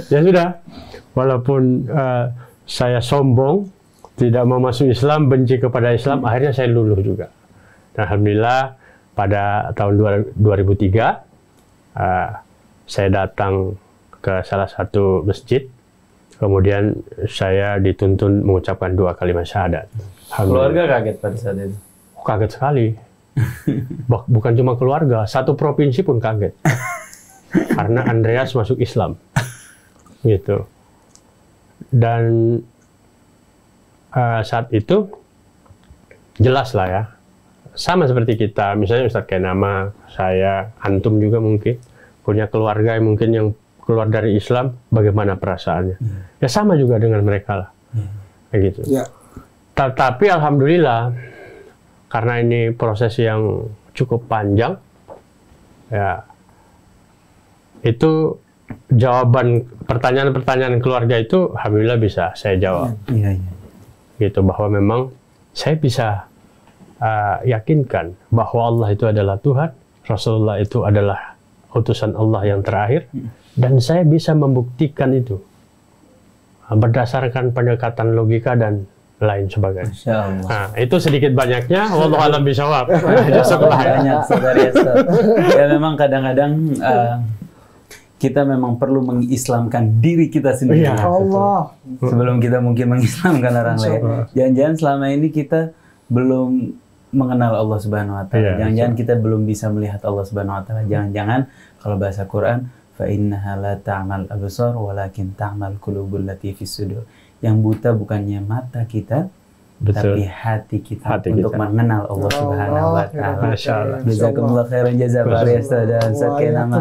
Ya sudah, walaupun uh, saya sombong, tidak mau masuk Islam, benci kepada Islam, hmm. akhirnya saya luluh juga. Dan alhamdulillah pada tahun dua ribu tiga uh, saya datang ke salah satu masjid, kemudian saya dituntun mengucapkan dua kalimat syahadat. Keluarga kaget pada saat itu? Kaget sekali. Bukan cuma keluarga, satu provinsi pun kaget. Karena Andreas masuk Islam. Gitu. Dan Uh, saat itu jelas lah ya, sama seperti kita, misalnya Ustaz Kainama, saya, antum juga mungkin punya keluarga yang mungkin yang keluar dari Islam, bagaimana perasaannya? Hmm. Ya sama juga dengan mereka lah, kayak hmm. gitu. Ya. Tetapi alhamdulillah karena ini proses yang cukup panjang, ya itu jawaban pertanyaan-pertanyaan keluarga itu alhamdulillah bisa saya jawab. Ya, ya, ya. Gitu, bahwa memang saya bisa uh, yakinkan bahwa Allah itu adalah Tuhan, Rasulullah itu adalah utusan Allah yang terakhir, dan saya bisa membuktikan itu berdasarkan pendekatan logika dan lain sebagainya. Nah, itu sedikit banyaknya, wallahu alam bishawab. Banyak, saudara. Ya memang kadang-kadang uh, kita memang perlu mengislamkan diri kita sendiri. Ya Allah. Sebelum kita mungkin mengislamkan orang lain. Jangan-jangan selama ini kita belum mengenal Allah Subhanahu Wa Taala. Jangan-jangan kita belum bisa melihat Allah Subhanahu Wa Taala. Jangan-jangan kalau bahasa Quran, fa innaha la ta'mal absar walakin ta'mal qulubul lati fis sudur. Yang buta bukannya mata kita, Betul. Tapi hati kita hati untuk kita. mengenal Allah Subhanahu wa Ta'ala. Jazakumullah khairan jaza Pak Ariesto dan Ustaz Kainama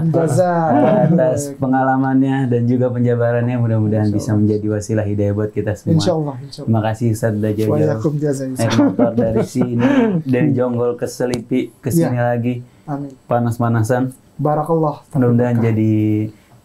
atas pengalamannya dan juga penjabarannya, mudah-mudahan bisa menjadi wasilah hidayah buat kita semua. Insya Allah, insya Allah. Terima kasih Ustaz sudah jauh-jauh naik motor dari sini, dari Jonggol ke Selipi ke sini ya. lagi. Amin. Panas-panasan. Barakallah. Mudah-mudahan jadi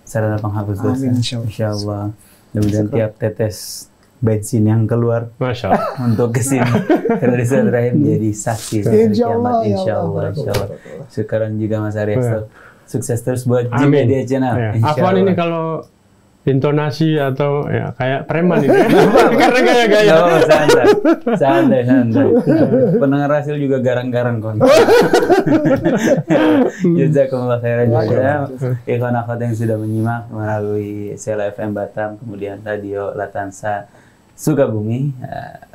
sarana penghapus dosa. Insya Allah. Mudah-mudahan tiap tetes bensin yang keluar, Masya Allah, untuk kesini karena terakhir jadi saksi Insya Allah, Insya Allah, Insya Allah. Sekarang juga Mas Ariesto, sukses terus buat G-Media Channel. Apaan ini kalau intonasi atau ya kayak preman ini? Karena kayak gaya. Santai, santai, santai. Pendengar Rasil juga garang-garang kok. Jazakumullah khairan juga. Ikhwan akhwat yang sudah menyimak melalui C L F M Batam, kemudian Radio Latansa Sukabumi,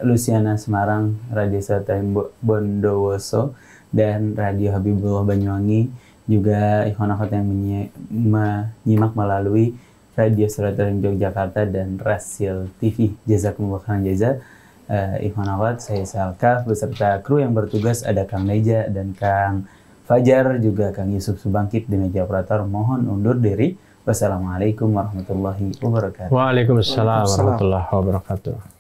Luciana Semarang, Radio Selatan Bondowoso, dan Radio Habibullah Banyuwangi, juga ikhwan akhwat yang menyimak melalui Radio Selatan Yogyakarta dan Rasil T V. Jazakumullah khairan jaza. Ikhwan akhwat, saya Isa Al-Kaf beserta kru yang bertugas, ada Kang Neja dan Kang Fajar, juga Kang Yusuf Subangkit di meja operator, mohon undur diri. Wassalamualaikum warahmatullahi wabarakatuh. Waalaikumsalam warahmatullahi wabarakatuh.